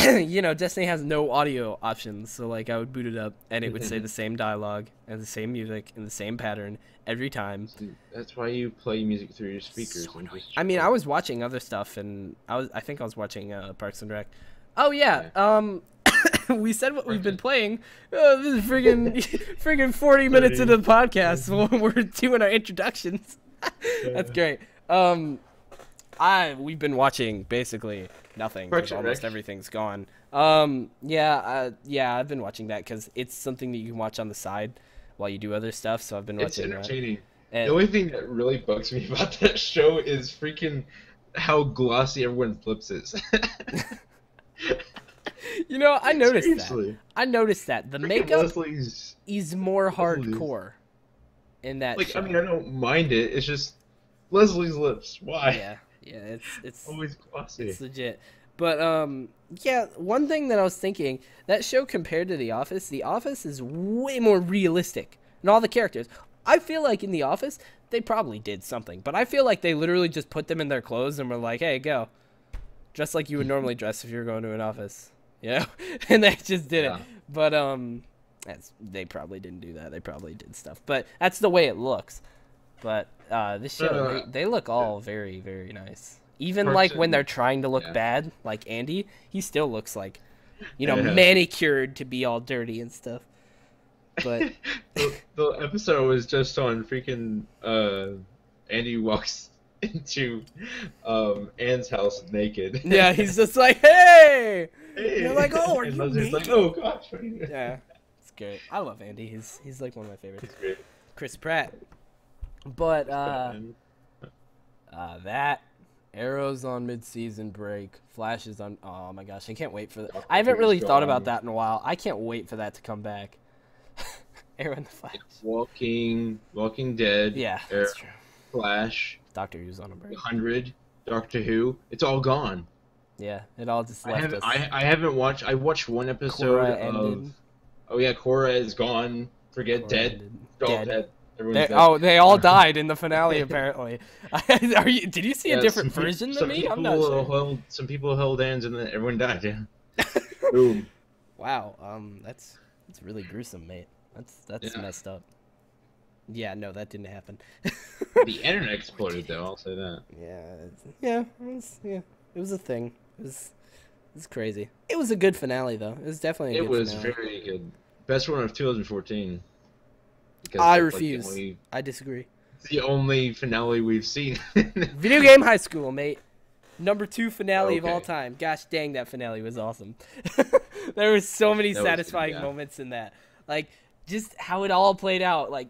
you know, Destiny has no audio options, so like I would boot it up and it would say the same dialogue and the same music and the same pattern every time. That's why you play music through your speakers. So I mean, I was watching other stuff, and I was I think I was watching uh, Parks and Rec. Oh yeah, um, we said what we've been playing. Oh, this is friggin' friggin' forty minutes into the podcast when we're doing our introductions. That's great. Um, I we've been watching basically nothing. Because almost everything's gone. Um, yeah, uh, yeah, I've been watching that because it's something that you can watch on the side while you do other stuff. So I've been watching. It's entertaining. That. The only thing that really bugs me about that show is freaking how glossy everyone flips is. You know, I noticed Seriously. that. I noticed that the freaking makeup Leslie's, is more hardcore in that. Like, show. I mean, I don't mind it. It's just Leslie's lips. Why? Yeah, yeah. It's it's always glossy. It's legit. But um, yeah. One thing that I was thinking, that show compared to The Office, The Office is way more realistic, and all the characters. I feel like in The Office, they probably did something, but I feel like they literally just put them in their clothes and were like, "Hey, go." Dress like you would normally dress if you were going to an office, you know? And they just did yeah. it. But um, that's, they probably didn't do that. They probably did stuff. But that's the way it looks. But uh, this show, uh, they, they look all yeah. very, very nice. Even, person. like, when they're trying to look yeah. bad, like Andy, he still looks, like, you know, yeah. manicured to be all dirty and stuff. But the, the episode was just on freaking uh, Andy walks... into um, Anne's house naked. Yeah, he's just like, hey! hey. You're like, oh, are and you naked? Like, oh, gosh. What are you doing? Yeah, it's great. I love Andy. He's he's like one of my favorites. He's great. Chris Pratt. But uh, uh, that, Arrow's on mid-season break. Flash is on, oh my gosh, I can't wait for that. I haven't really thought about that in a while. I can't wait for that to come back. Arrow and the Flash. Walking, Walking Dead. Yeah, Arrow, that's true. Flash. Doctor Who's on a break. one hundred, Doctor Who, it's all gone. Yeah, it all just left I haven't, us. I, I haven't watched, I watched one episode Korra of, ended. oh yeah, Korra is gone, forget, Korra dead, all dead. dead. Everyone's dead. Oh, they all died in the finale, apparently. Are you, did you see yeah, a different some, version than me? I'm not sure. Held, some people held hands and then everyone died, yeah. Boom. Wow, um, that's, that's really gruesome, mate. That's, that's yeah. messed up. Yeah, no, that didn't happen. The internet exploded, though. I'll say that. Yeah, yeah, it was, yeah. It was a thing. It was, it was crazy. It was a good finale, though. It was definitely. A it good was finale. very good. Best one of twenty fourteen. I refuse. Like only, I disagree. It's the only finale we've seen. Video Game High School, mate. Number two finale okay. of all time. Gosh dang, that finale was awesome. There was so many that satisfying good, yeah. moments in that. Like just how it all played out. Like.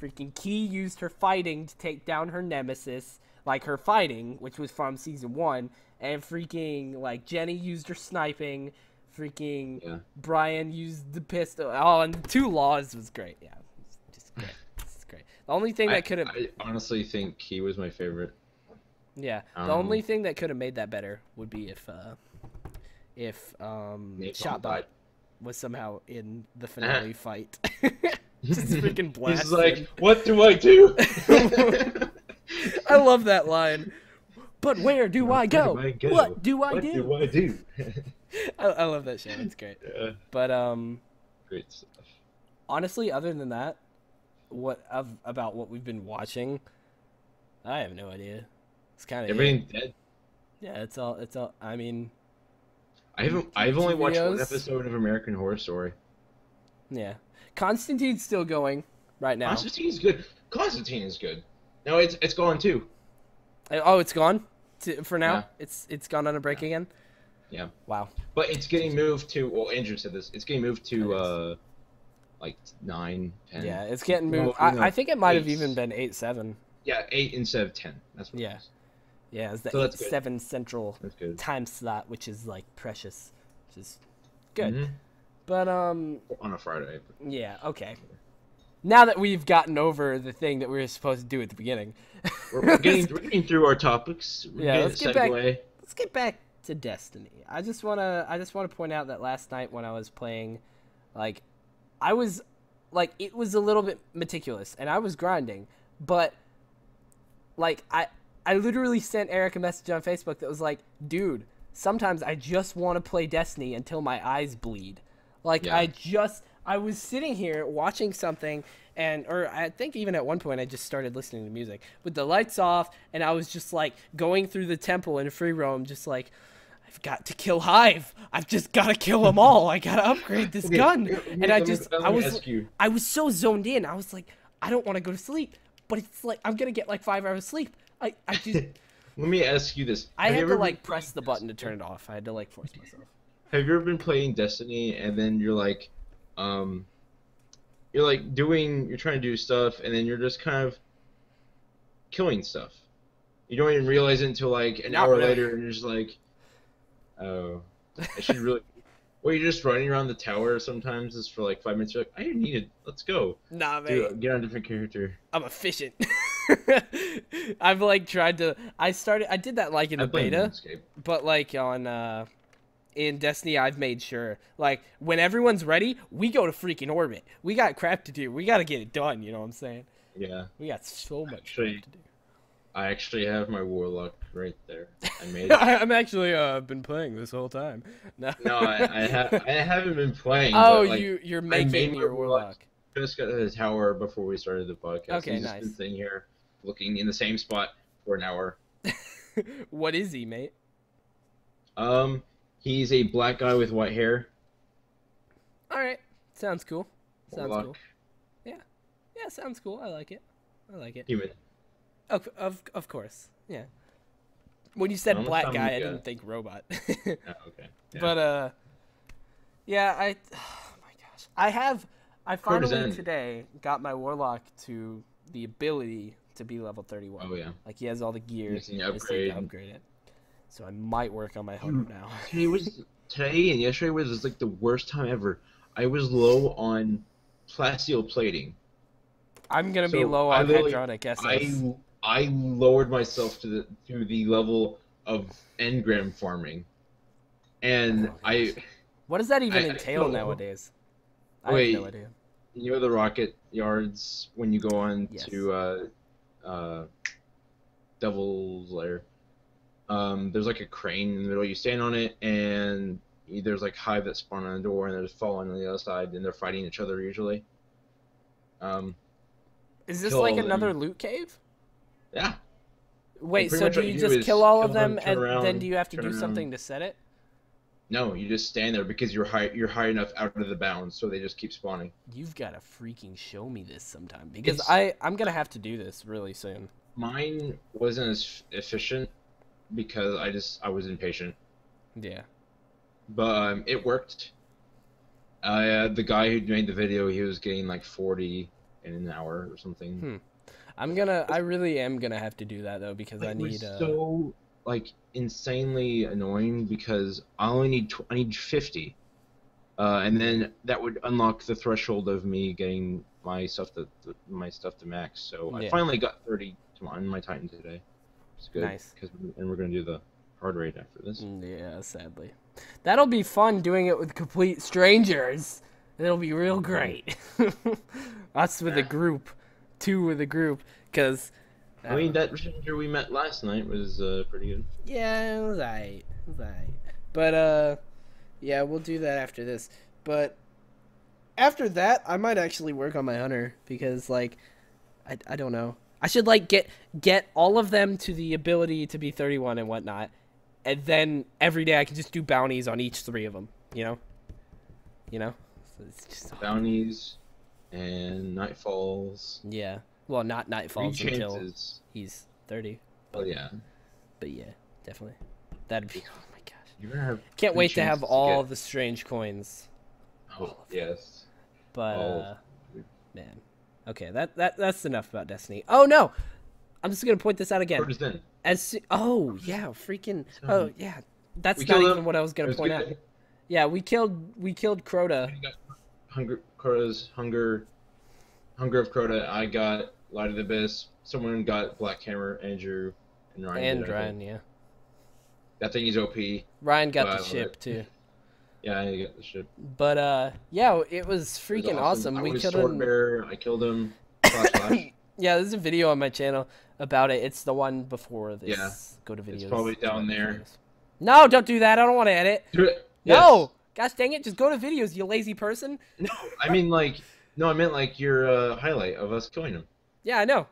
Freaking Key used her fighting to take down her nemesis, like her fighting, which was from season one, and freaking, like, Jenny used her sniping, freaking yeah. Brian used the pistol. Oh, and the two laws was great. Yeah, it was just great. It's great. The only thing I, that could have... I honestly think Key was my favorite. Yeah, um, the only thing that could have made that better would be if, uh, if, um, Shotbot died. was somehow in the finale fight. Just freaking blast. He's like, what do I do? I love that line. But where do where I, go? I go? What do I what do? What do I do? I, I love that show. It's great. Yeah. But um, great stuff. Honestly, other than that, what of about what we've been watching, I have no idea. It's kind of everything it. dead. Yeah, it's all. It's all. I mean, I haven't. I've only videos. watched one episode of American Horror Story. Yeah. Constantine's still going right now. Constantine's good. Constantine is good. No, it's it's gone too. Oh, it's gone to, for now. Yeah. It's it's gone on a break yeah. again. Yeah. Wow. But it's getting moved to. Well, Andrew said this. It's getting moved to uh, like nine, ten. Yeah, it's getting moved. No, no, I, I think it might eight, have even been eight, seven. Yeah, eight instead of ten. That's what. Yeah. It was. Yeah, it's the so eight, seven central time slot, which is like precious, which is good. Mm-hmm. But, um... on a Friday. But... yeah, okay. Now that we've gotten over the thing that we were supposed to do at the beginning... we're, we're, getting, we're getting through our topics. We're yeah, let's get, back, let's get back to Destiny. I just want to I just want to point out that last night when I was playing, like, I was... like, it was a little bit meticulous, and I was grinding, but, like, I, I literally sent Eric a message on Facebook that was like, dude, sometimes I just want to play Destiny until my eyes bleed. Like, yeah. I just, I was sitting here watching something, and, or I think even at one point I just started listening to music with the lights off, and I was just, like, going through the temple in free roam, just like, I've got to kill Hive. I've just got to kill them all. I got to upgrade this okay. gun. Here, here, and I just, me, I was, I was so zoned in. I was like, I don't want to go to sleep, but it's like, I'm going to get, like, five hours sleep. I, I just... Let me ask you this. I had to like press the button to turn it off. I had to like force myself. Have you ever been playing Destiny and then you're like, um, you're like doing, you're trying to do stuff and then you're just kind of killing stuff. You don't even realize it until like an Not hour really. later and you're just like, oh, I should really. Well, you're just running around the tower sometimes just for like five minutes. You're like, I didn't need it. Let's go. Nah, man. Dude, get on a different character. I'm efficient. I've like tried to. I started. I did that like in the beta, but like on uh, in Destiny, I've made sure like when everyone's ready, we go to freaking orbit. We got crap to do. We got to get it done. You know what I'm saying? Yeah. We got so much actually, crap to do. I actually have my warlock right there. I made it. I, I'm actually uh been playing this whole time. No, no, I I, ha I haven't been playing. Oh, but, like, you you're making your warlock. warlock. Just got to the tower before we started the podcast. Okay, He's nice. Just been sitting here looking in the same spot for an hour. What is he, mate? Um, he's a black guy with white hair. All right, sounds cool. Sounds warlock. cool. Yeah, yeah, sounds cool. I like it. I like it. Human. Of of of course, yeah. When you said black guy, I didn't think robot. Oh, okay. Yeah. But uh, yeah, I. Oh my gosh, I have. I finally today got my warlock to the ability to be level thirty-one. Oh yeah. Like he has all the gear. He's to upgrade. upgrade it. So I might work on my hunter now. Today was today and yesterday was like the worst time ever. I was low on plasteel plating. I'm gonna so be low on hydraulic essence. I I lowered myself to the to the level of engram farming, and oh, I. What does that even I, entail I nowadays? I Wait, have no idea. You know the rocket yards when you go on yes. to uh, uh, Devil's Lair. Um, there's like a crane in the middle. You stand on it, and there's like hive that spawn on the door, and they're just falling on the other side, and they're fighting each other usually. Um, Is this like another them. loot cave? Yeah. Wait, so do you just do kill all of them, them and around, then do you have to do around. something to set it? No, you just stand there because you're high. You're high enough out of the bounds, so they just keep spawning. You've got to freaking show me this sometime because it's, I I'm gonna have to do this really soon. Mine wasn't as efficient because I just I was impatient. Yeah, but um, it worked. Uh, the guy who made the video, he was getting like forty in an hour or something. Hmm. I'm gonna. I really am gonna have to do that though because like, I need. Uh... So. Like insanely annoying because I only need tw I need fifty, uh, and then that would unlock the threshold of me getting my stuff to the, my stuff to max. So yeah. I finally got thirty on my Titan today. It's good. Nice. Cause we, and we're gonna do the hard raid after this. Yeah, sadly, that'll be fun doing it with complete strangers. It'll be real great. Us with a group, two with a group, cause. I mean, that stranger we met last night was uh, pretty good. Yeah, it was alright. It was alright. But, uh, yeah, we'll do that after this. But after that, I might actually work on my hunter because, like, I, I don't know. I should, like, get get all of them to the ability to be thirty-one and whatnot. And then every day I can just do bounties on each three of them, you know? You know? So it's just bounties and nightfalls. Yeah. Well, not night falls until he's thirty. But, oh, yeah. But, yeah, definitely. That'd be... Oh, my gosh. You're gonna have Can't wait to have all to the strange coins. Oh, yes. Them. But, uh, man. Okay, that, that that's enough about Destiny. Oh, no! I'm just going to point this out again. As so oh, yeah, freaking... Oh, yeah. That's we not even him. what I was going to point out. Day. Yeah, we killed we killed Crota. Hunger, Crota's hunger... Hunger of Crota. I got... Light of the Abyss. Someone got Black Hammer, Andrew, and Ryan. And did, Ryan, yeah. That thing is O P. Ryan got the ship, it. too. Yeah, I got the ship. But, uh, yeah, it was freaking it was awesome. awesome. I we was killed sword him. Bearer. I killed him. Flash, flash. Yeah, there's a video on my channel about it. It's the one before this. Yeah. Go to videos. It's probably down there. No, don't do that. I don't want to edit. Do it. Yes. No. Gosh dang it. Just go to videos, you lazy person. No, I mean, like, no, I meant, like, your uh, highlight of us killing him. Yeah, I know.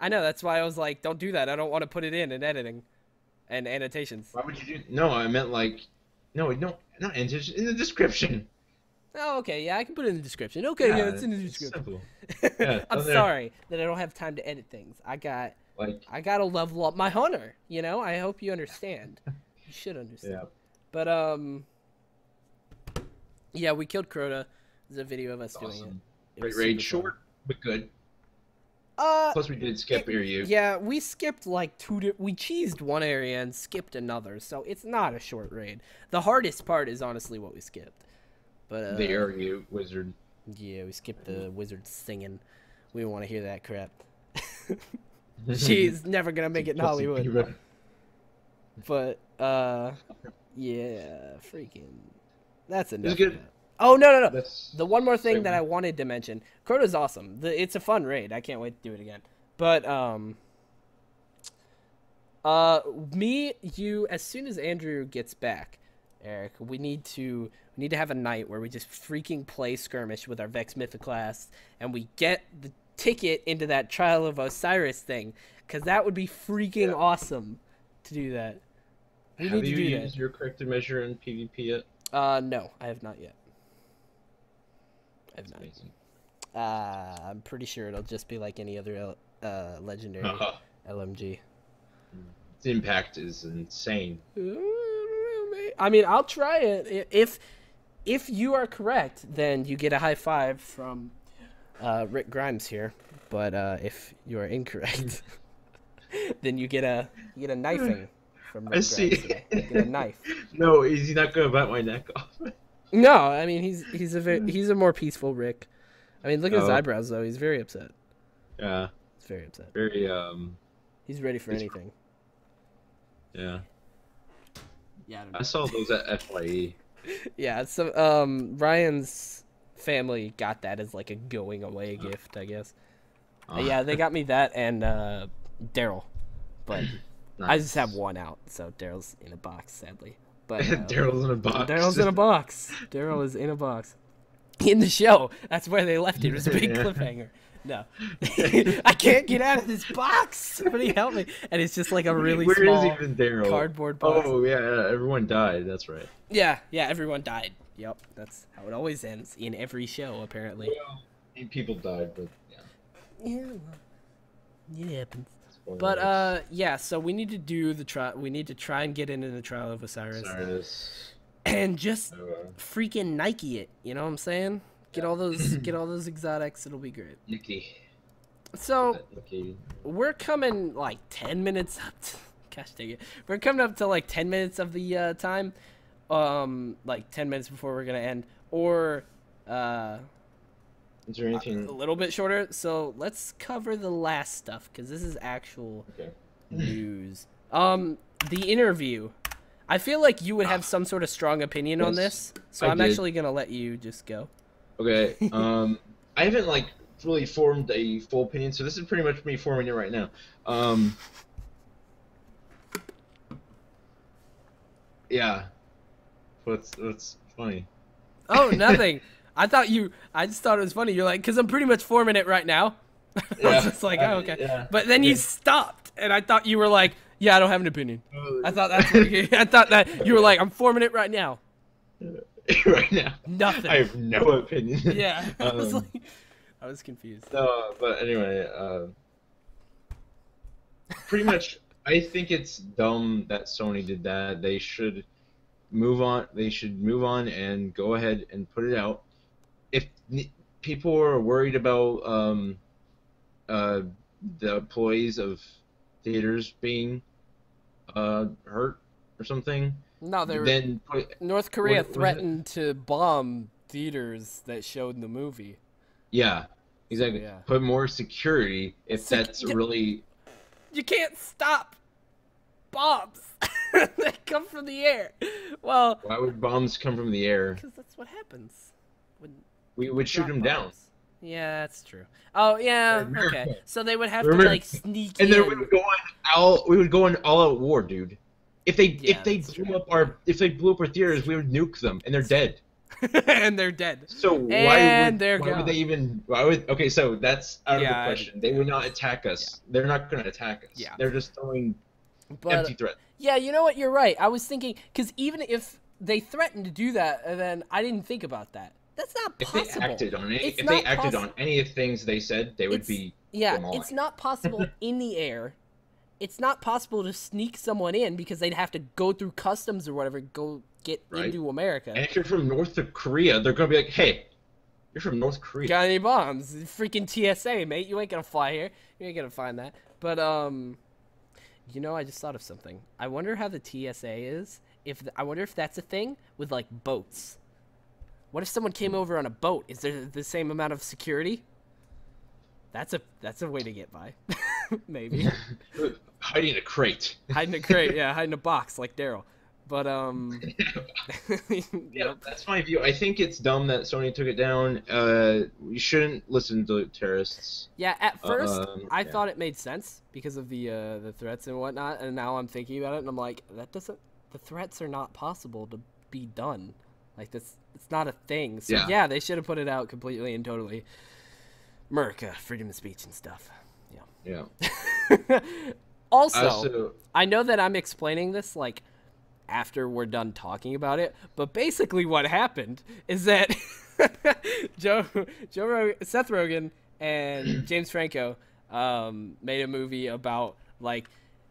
I know. That's why I was like, don't do that. I don't want to put it in in editing and annotations. Why would you do... No, I meant like... No, no, not annotations. In the description. Oh, okay. Yeah, I can put it in the description. Okay, yeah, yeah it's in the description. Yeah, I'm sorry that I don't have time to edit things. I got Like, I gotta level up my hunter, you know? I hope you understand. You should understand. Yeah. But, um... yeah, we killed Crota. There's a video of us That's doing awesome. it. it Raid, raid short, but good. Uh, Plus, we did skip it, area. Yeah, we skipped, like, two... Di we cheesed one area and skipped another, so it's not a short raid. The hardest part is honestly what we skipped. But, uh, the area wizard. Yeah, we skipped the wizard singing. We don't want to hear that crap. She's never going to make it in Hollywood. But, uh... yeah, freaking... That's enough. That. Oh, no, no, no. That's the one more thing that I wanted to mention. Crota's awesome. The, it's a fun raid. I can't wait to do it again. But, um... Uh, me, you, as soon as Andrew gets back, Eric, we need to... We need to have a night where we just freaking play skirmish with our Vex Mythoclast, and we get the ticket into that Trial of Osiris thing, because that would be freaking yeah. awesome to do that. We have need you to do used that. your corrective measure in PvP yet? Uh, no, I have not yet. I have That's not. Amazing. Uh, I'm pretty sure it'll just be like any other L uh, legendary uh-huh. L M G. Its impact is insane. I mean, I'll try it if. If you are correct, then you get a high five from uh, Rick Grimes here. But uh, if you are incorrect, then you get a you get a knifing from Rick I see. Grimes today. You get a knife. No, he's not going to bite my neck off. No, I mean he's he's a very, he's a more peaceful Rick. I mean, look at his oh. eyebrows though. He's very upset. Yeah. He's very upset. Very um. He's ready for he's... anything. Yeah. Yeah. I, don't know. I saw those at F Y E. Yeah, so um, Ryan's family got that as like a going away uh, gift, I guess. Uh, yeah, they got me that and uh, Daryl, but nice. I just have one out, so Daryl's in a box, sadly. But uh, Daryl's in a box. Daryl's in a box. Daryl is in a box. In the show, that's where they left it. It was a big yeah. cliffhanger. No, I can't get out of this box. Somebody help me! And it's just like a really Where small is even Daryl? cardboard box. Oh yeah, everyone died. That's right. Yeah, yeah, everyone died. Yep, that's how it always ends in every show, apparently. Well, eight people died, but yeah. Yeah, well, it happens. Spoilers. But uh, yeah. So we need to do the trial. We need to try and get into the Trial of Osiris. Osiris. And just oh, uh... freaking Nike it. You know what I'm saying? Get all those, get all those exotics. It'll be great. Nikki. So Nikki. we're coming like ten minutes up. To, gosh dang it, we're coming up to like ten minutes of the uh, time, um, like ten minutes before we're gonna end, or uh, is there anything a little bit shorter? So let's cover the last stuff because this is actual okay. news. Um, the interview. I feel like you would have some sort of strong opinion yes, on this, so I I'm did. actually gonna let you just go. Okay, um, I haven't, like, really formed a full opinion, so this is pretty much me forming it right now. Um, yeah. What's, what's funny? Oh, nothing. I thought you, I just thought it was funny. You're like, because I'm pretty much forming it right now. Yeah, I was just like, oh, okay. I, yeah. But then you yeah. stopped, and I thought you were like, yeah, I don't have an opinion. I thought, that's what you, I thought that you were like, I'm forming it right now. Right now, nothing. I have no opinion. Yeah, I um, was like, I was confused. No, but anyway, uh, pretty much, I think it's dumb that Sony did that. They should move on. They should move on and go ahead and put it out. If people are worried about um, uh, the employees of theaters being uh, hurt or something. No, they were, then put, North Korea what, threatened what to bomb theaters that showed the movie. Yeah, exactly. So, yeah. Put more security if Se that's you, really... You can't stop bombs. They come from the air. Well, why would bombs come from the air? Because that's what happens. When we would shoot them bombs. down. Yeah, that's true. Oh, yeah, okay. So they would have Remember. to, like, sneak and in. And then we would go on all, we would go on all-out war, dude. If they yeah, if they blew true. up our if they blew up our theaters, we would nuke them, and they're dead. and they're dead. So why and would why gone. would they even? Why would okay? So that's out yeah, of the question. I, they yeah. would not attack us. Yeah. They're not going to attack us. Yeah. They're just throwing but, empty threats. Yeah, you know what? You're right. I was thinking because even if they threatened to do that, then I didn't think about that. That's not possible. If they acted on any, it's if they acted on any of the things they said, they would it's, be yeah. Demonic. It's not possible in the air it's not possible to sneak someone in because they'd have to go through customs or whatever, go get right. into America. And if you're from North Korea, they're going to be like, hey, you're from North Korea. Got any bombs? Freaking T S A, mate. You ain't going to fly here. You ain't going to find that. But, um, you know, I just thought of something. I wonder how the T S A is. If the, I wonder if that's a thing with, like, boats. What if someone came over on a boat? Is there the same amount of security? That's a that's a way to get by. Maybe. Hiding in a crate. Hiding in a crate, yeah. Hiding in a box like Daryl. But, um... yeah, yep. That's my view. I think it's dumb that Sony took it down. Uh, you shouldn't listen to terrorists. Yeah, at first, uh, um, I yeah. thought it made sense because of the uh, the threats and whatnot, and now I'm thinking about it, and I'm like, that doesn't... The threats are not possible to be done. Like, that's it's not a thing. So, yeah, yeah they should have put it out completely and totally. America, freedom of speech and stuff. Yeah. Yeah. also, also, I know that I'm explaining this, like, after we're done talking about it, but basically what happened is that Joe, Joe Rog Seth Rogen and James Franco um, made a movie about, like,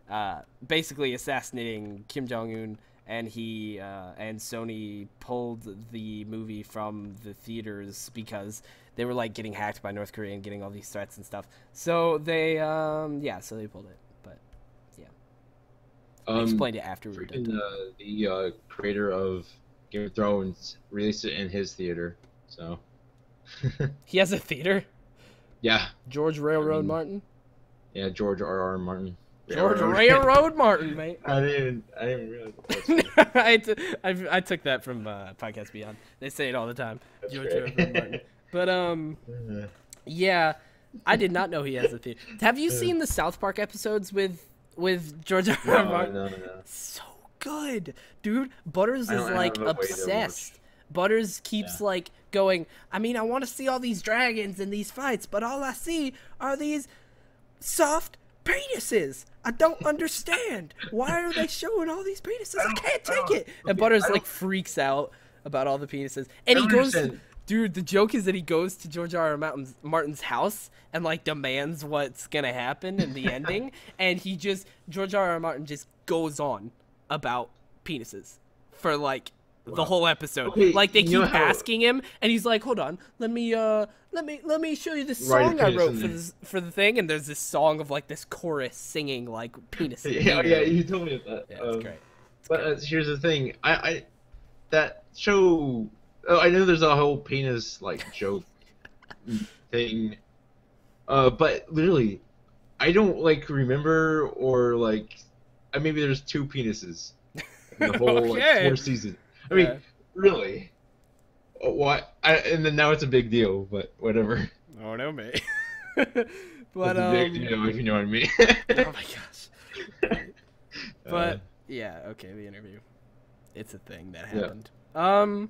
uh, basically assassinating Kim Jong-un, and he uh, and Sony pulled the movie from the theaters because they were, like, getting hacked by North Korea and getting all these threats and stuff. So they, um, yeah, so they pulled it. I um, explained it after we were done. Uh, the uh, creator of Game of Thrones released it in his theater, so. He has a theater? Yeah. George Railroad I mean, Martin? Yeah, George R R. Martin. George Railroad, Railroad Martin, mate. I didn't, I didn't realize that. I, t I, I took that from uh, Podcast Beyond. They say it all the time. That's George right. Railroad Martin. But, um, yeah, I did not know he has a theater. Have you seen the South Park episodes with... With George R. R. Martin. No, no, no. So good, dude. Butters is like obsessed. Butters keeps yeah. like going, I mean, I want to see all these dragons and these fights, but all I see are these soft penises. I don't understand. Why are they showing all these penises? I, I can't take I it. And Butters like freaks out about all the penises. And he goes, dude, the joke is that he goes to George R. R. Martin's house and, like, demands what's going to happen in the ending. And he just, George R. R. Martin just goes on about penises for, like, wow. the whole episode. Okay, like, they keep know. asking him, and he's like, hold on, let me, uh, let me, let me show you this song I wrote for, this, for the thing. And there's this song of, like, this chorus singing, like, penises. Yeah, yeah, you told me that. Yeah, it's um, great. It's but great. Uh, here's the thing. I, I, that show... Oh, I know there's a whole penis, like, joke thing, uh, but literally, I don't, like, remember or, like, I, maybe there's two penises in the whole, okay. like, fourth season. I mean, yeah. really? Oh, what? I, and then now it's a big deal, but whatever. Oh, no, mate. But, um... big deal, if you know what I mean. Oh, my gosh. But, uh, yeah, okay, the interview. It's a thing that happened. Yeah. Um...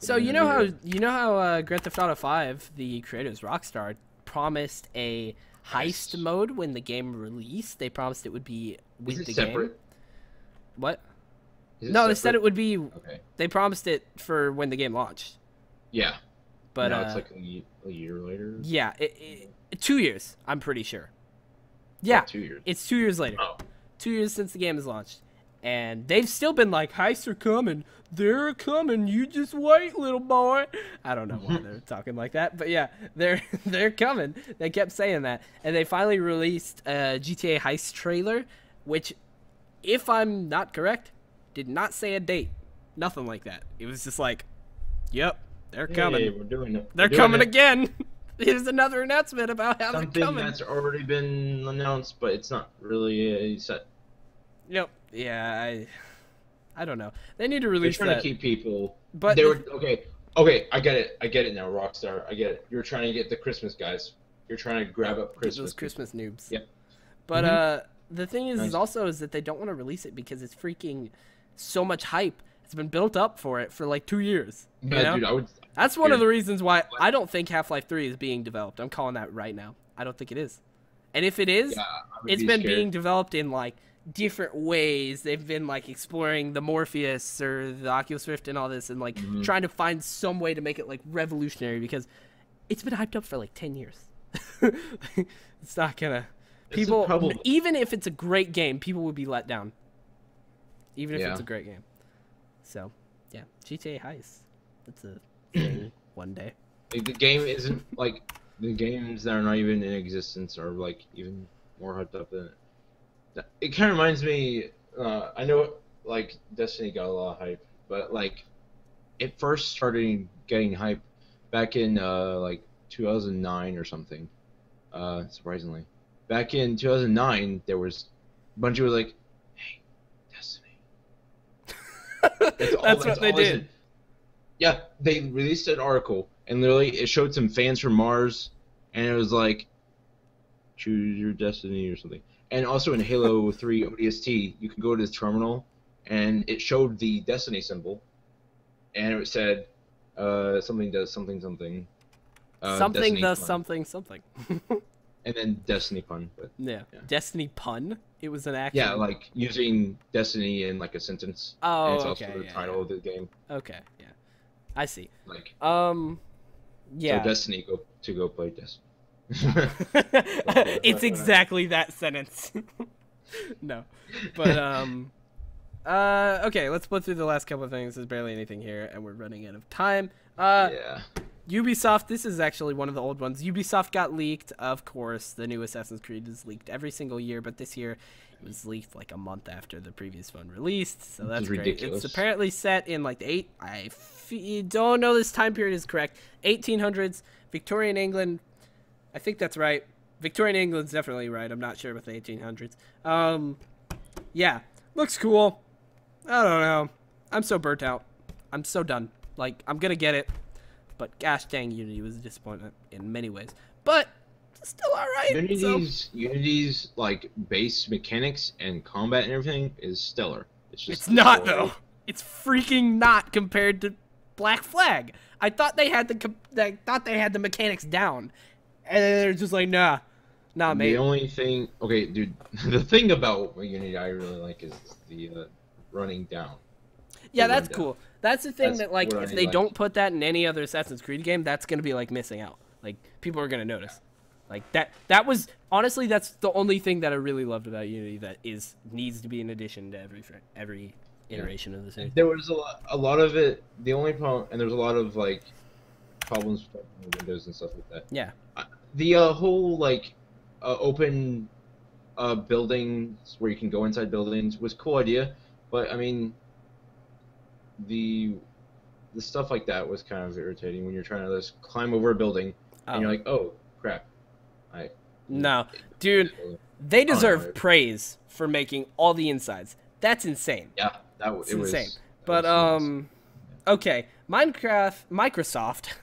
So you know how you know how uh, Grand Theft Auto five, the creators Rockstar, promised a heist mode when the game released. They promised it would be with Is it the separate? game. What? Is it no, separate? They said it would be. Okay. They promised it for when the game launched. Yeah. But now uh, it's like a year later. Yeah, it, it, two years. I'm pretty sure. Yeah, oh, two years. It's two years later. Oh. Two years since the game is launched. And they've still been like, heists are coming. They're coming. You just wait, little boy. I don't know why they're talking like that. But, yeah, they're they're coming. They kept saying that. And they finally released a G T A heist trailer, which, if I'm not correct, did not say a date. Nothing like that. It was just like, yep, they're coming. Hey, we're doing it. They're we're coming doing it. again. Here's another announcement about how Something they're coming. Something that's already been announced, but it's not really uh, set. Nope. Yeah, I, I don't know. They need to release They're trying that. to keep people. But they were okay. Okay, I get it. I get it now, Rockstar. I get it. You're trying to get the Christmas guys. You're trying to grab up Christmas. Those Christmas noobs. Yeah. But mm-hmm. uh, the thing is, nice. is also is that they don't want to release it because it's freaking so much hype. It's been built up for it for like two years. Yeah, you know? dude. I would. That's one yeah. of the reasons why I don't think Half-Life three is being developed. I'm calling that right now. I don't think it is. And if it is, yeah, it's be been scared. being developed in like. different ways. They've been like exploring the Morpheus or the Oculus Rift and all this, and like mm-hmm. trying to find some way to make it like revolutionary because it's been hyped up for like ten years. It's not gonna People, even if it's a great game, people would be let down. Even if yeah. it's a great game. So, yeah, G T A Heist. It's a thing one day. Like, the game isn't, like, the games that are not even in existence are, like, even more hyped up than it. It kind of reminds me, uh, I know, like, Destiny got a lot of hype, but, like, it first started getting hype back in, uh, like, two thousand nine or something, uh, surprisingly. Back in two thousand nine, there was a bunch of people like, hey, Destiny. That's, all, that's, that's what all they did. It. Yeah, they released an article, and literally it showed some fans from Mars, and it was like, choose your destiny or something. And also in Halo three O D S T, you can go to the terminal, and it showed the Destiny symbol, and it said, uh, something does something something. Uh, something Destiny does fun. something something. And then Destiny pun. But, yeah. yeah. Destiny pun? It was an action. Yeah, like using Destiny in like a sentence. Oh, and it's okay. also the yeah, title yeah. of the game. Okay, yeah. I see. Like, um, yeah. So Destiny, go to go play Destiny. It's exactly that sentence. No, but um, uh, okay. Let's split through the last couple of things. There's barely anything here, and we're running out of time. Uh, yeah. Ubisoft. This is actually one of the old ones. Ubisoft got leaked. Of course, the new Assassin's Creed is leaked every single year, but this year it was leaked like a month after the previous one released. So that's great. It's apparently set in like the eight. I don't know this time period is correct. eighteen hundreds, Victorian England. I think that's right. Victorian England's definitely right. I'm not sure about the eighteen hundreds. Um, yeah, looks cool. I don't know. I'm so burnt out. I'm so done. Like, I'm gonna get it. But gosh dang, Unity was a disappointment in many ways. But still all right. Unity's, so. Unity's like base mechanics and combat and everything is stellar. It's just it's not boring. though. It's freaking not compared to Black Flag. I thought they had the I thought they had the mechanics down. And they're just like, nah, nah, mate. The only thing, okay, dude, the thing about Unity I really like is the uh, running down. Yeah, the that's rundown. cool. That's the thing that's that, like, if they like. don't put that in any other Assassin's Creed game, that's going to be, like, missing out. Like, people are going to notice. Like, that That was, honestly, that's the only thing that I really loved about Unity that is needs to be an addition to every every iteration yeah. of the series. There was a lot, a lot of it, the only problem, and there was a lot of, like, problems with Windows and stuff like that. Yeah. I, The uh, whole, like, uh, open uh, buildings where you can go inside buildings was a cool idea, but, I mean, the the stuff like that was kind of irritating when you're trying to just climb over a building, oh. and you're like, oh, crap. I No. Dude, they deserve praise for making all the insides. That's insane. Yeah, that w it's it insane. was... That but, was um, nice. okay, Minecraft, Microsoft,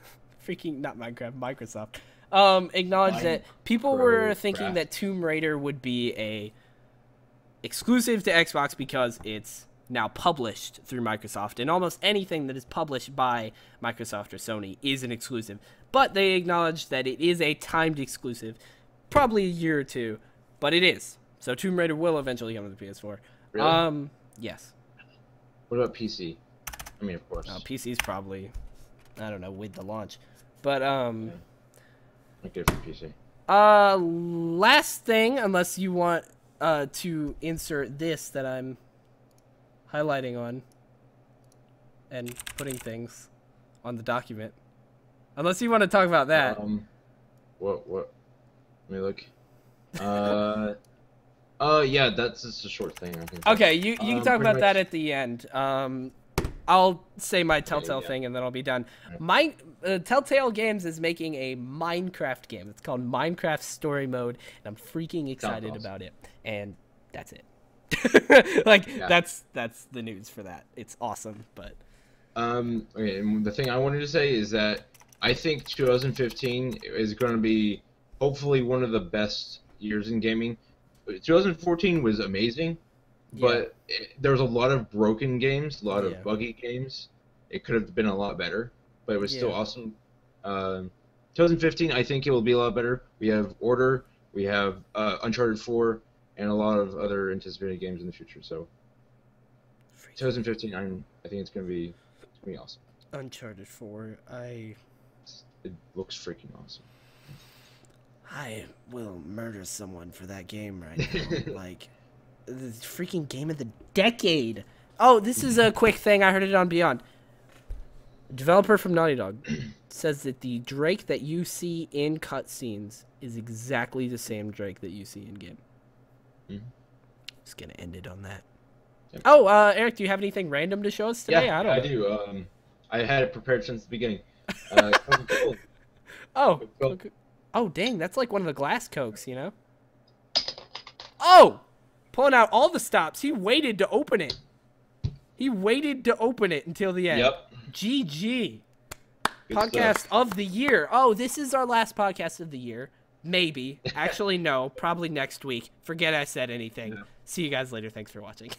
freaking, not Minecraft, Microsoft... Um, acknowledge Mine that people were thinking craft. that Tomb Raider would be a exclusive to Xbox because it's now published through Microsoft, and almost anything that is published by Microsoft or Sony is an exclusive. But they acknowledge that it is a timed exclusive, probably a year or two, but it is. So Tomb Raider will eventually come to the P S four. Really? Um, yes. What about P C? I mean, of course. Uh, P C's probably, I don't know, with the launch. But, um... Yeah. Okay, for P C. Uh, last thing, unless you want uh, to insert this that I'm highlighting on and putting things on the document. Unless you want to talk about that. Um, what, what? Let me look. Uh, oh, uh, yeah, that's just a short thing. I think okay, you, you can um, talk about much... that at the end. Um, I'll say my Telltale yeah, yeah. thing and then I'll be done. Right. My... Uh, Telltale Games is making a Minecraft game. It's called Minecraft Story Mode, and I'm freaking excited awesome. about it. And that's it. like yeah. that's that's the news for that. It's awesome, but um, okay. And the thing I wanted to say is that I think two thousand fifteen is going to be hopefully one of the best years in gaming. two thousand fourteen was amazing, yeah. but it, there was a lot of broken games, a lot of yeah. buggy games. It could have been a lot better. But it was yeah. still awesome. Um, twenty fifteen, I think it will be a lot better. We have Order, we have uh, Uncharted four, and a lot of other anticipated games in the future. So twenty fifteen, I'm, I think it's going to be it's gonna be awesome. Uncharted four, I... It looks freaking awesome. I will murder someone for that game right now. Like, the freaking game of the decade. Oh, this is a quick thing. I heard it on Beyond. A developer from Naughty Dog says that the Drake that you see in cutscenes is exactly the same Drake that you see in-game. Mm-hmm. Just going to end it on that. Okay. Oh, uh, Eric, do you have anything random to show us today? Yeah, I don't I know. do. Um, I had it prepared since the beginning. Uh, Coca-Cola. Oh, Coca-Cola. Okay. Oh, dang, that's like one of the glass Cokes, you know? Oh! Pulling out all the stops. He waited to open it. He waited to open it until the end. Yep. G G. Good podcast stuff. Of the year. Oh, this is our last podcast of the year. Maybe. Actually, no. Probably next week. Forget I said anything. Yeah. See you guys later. Thanks for watching.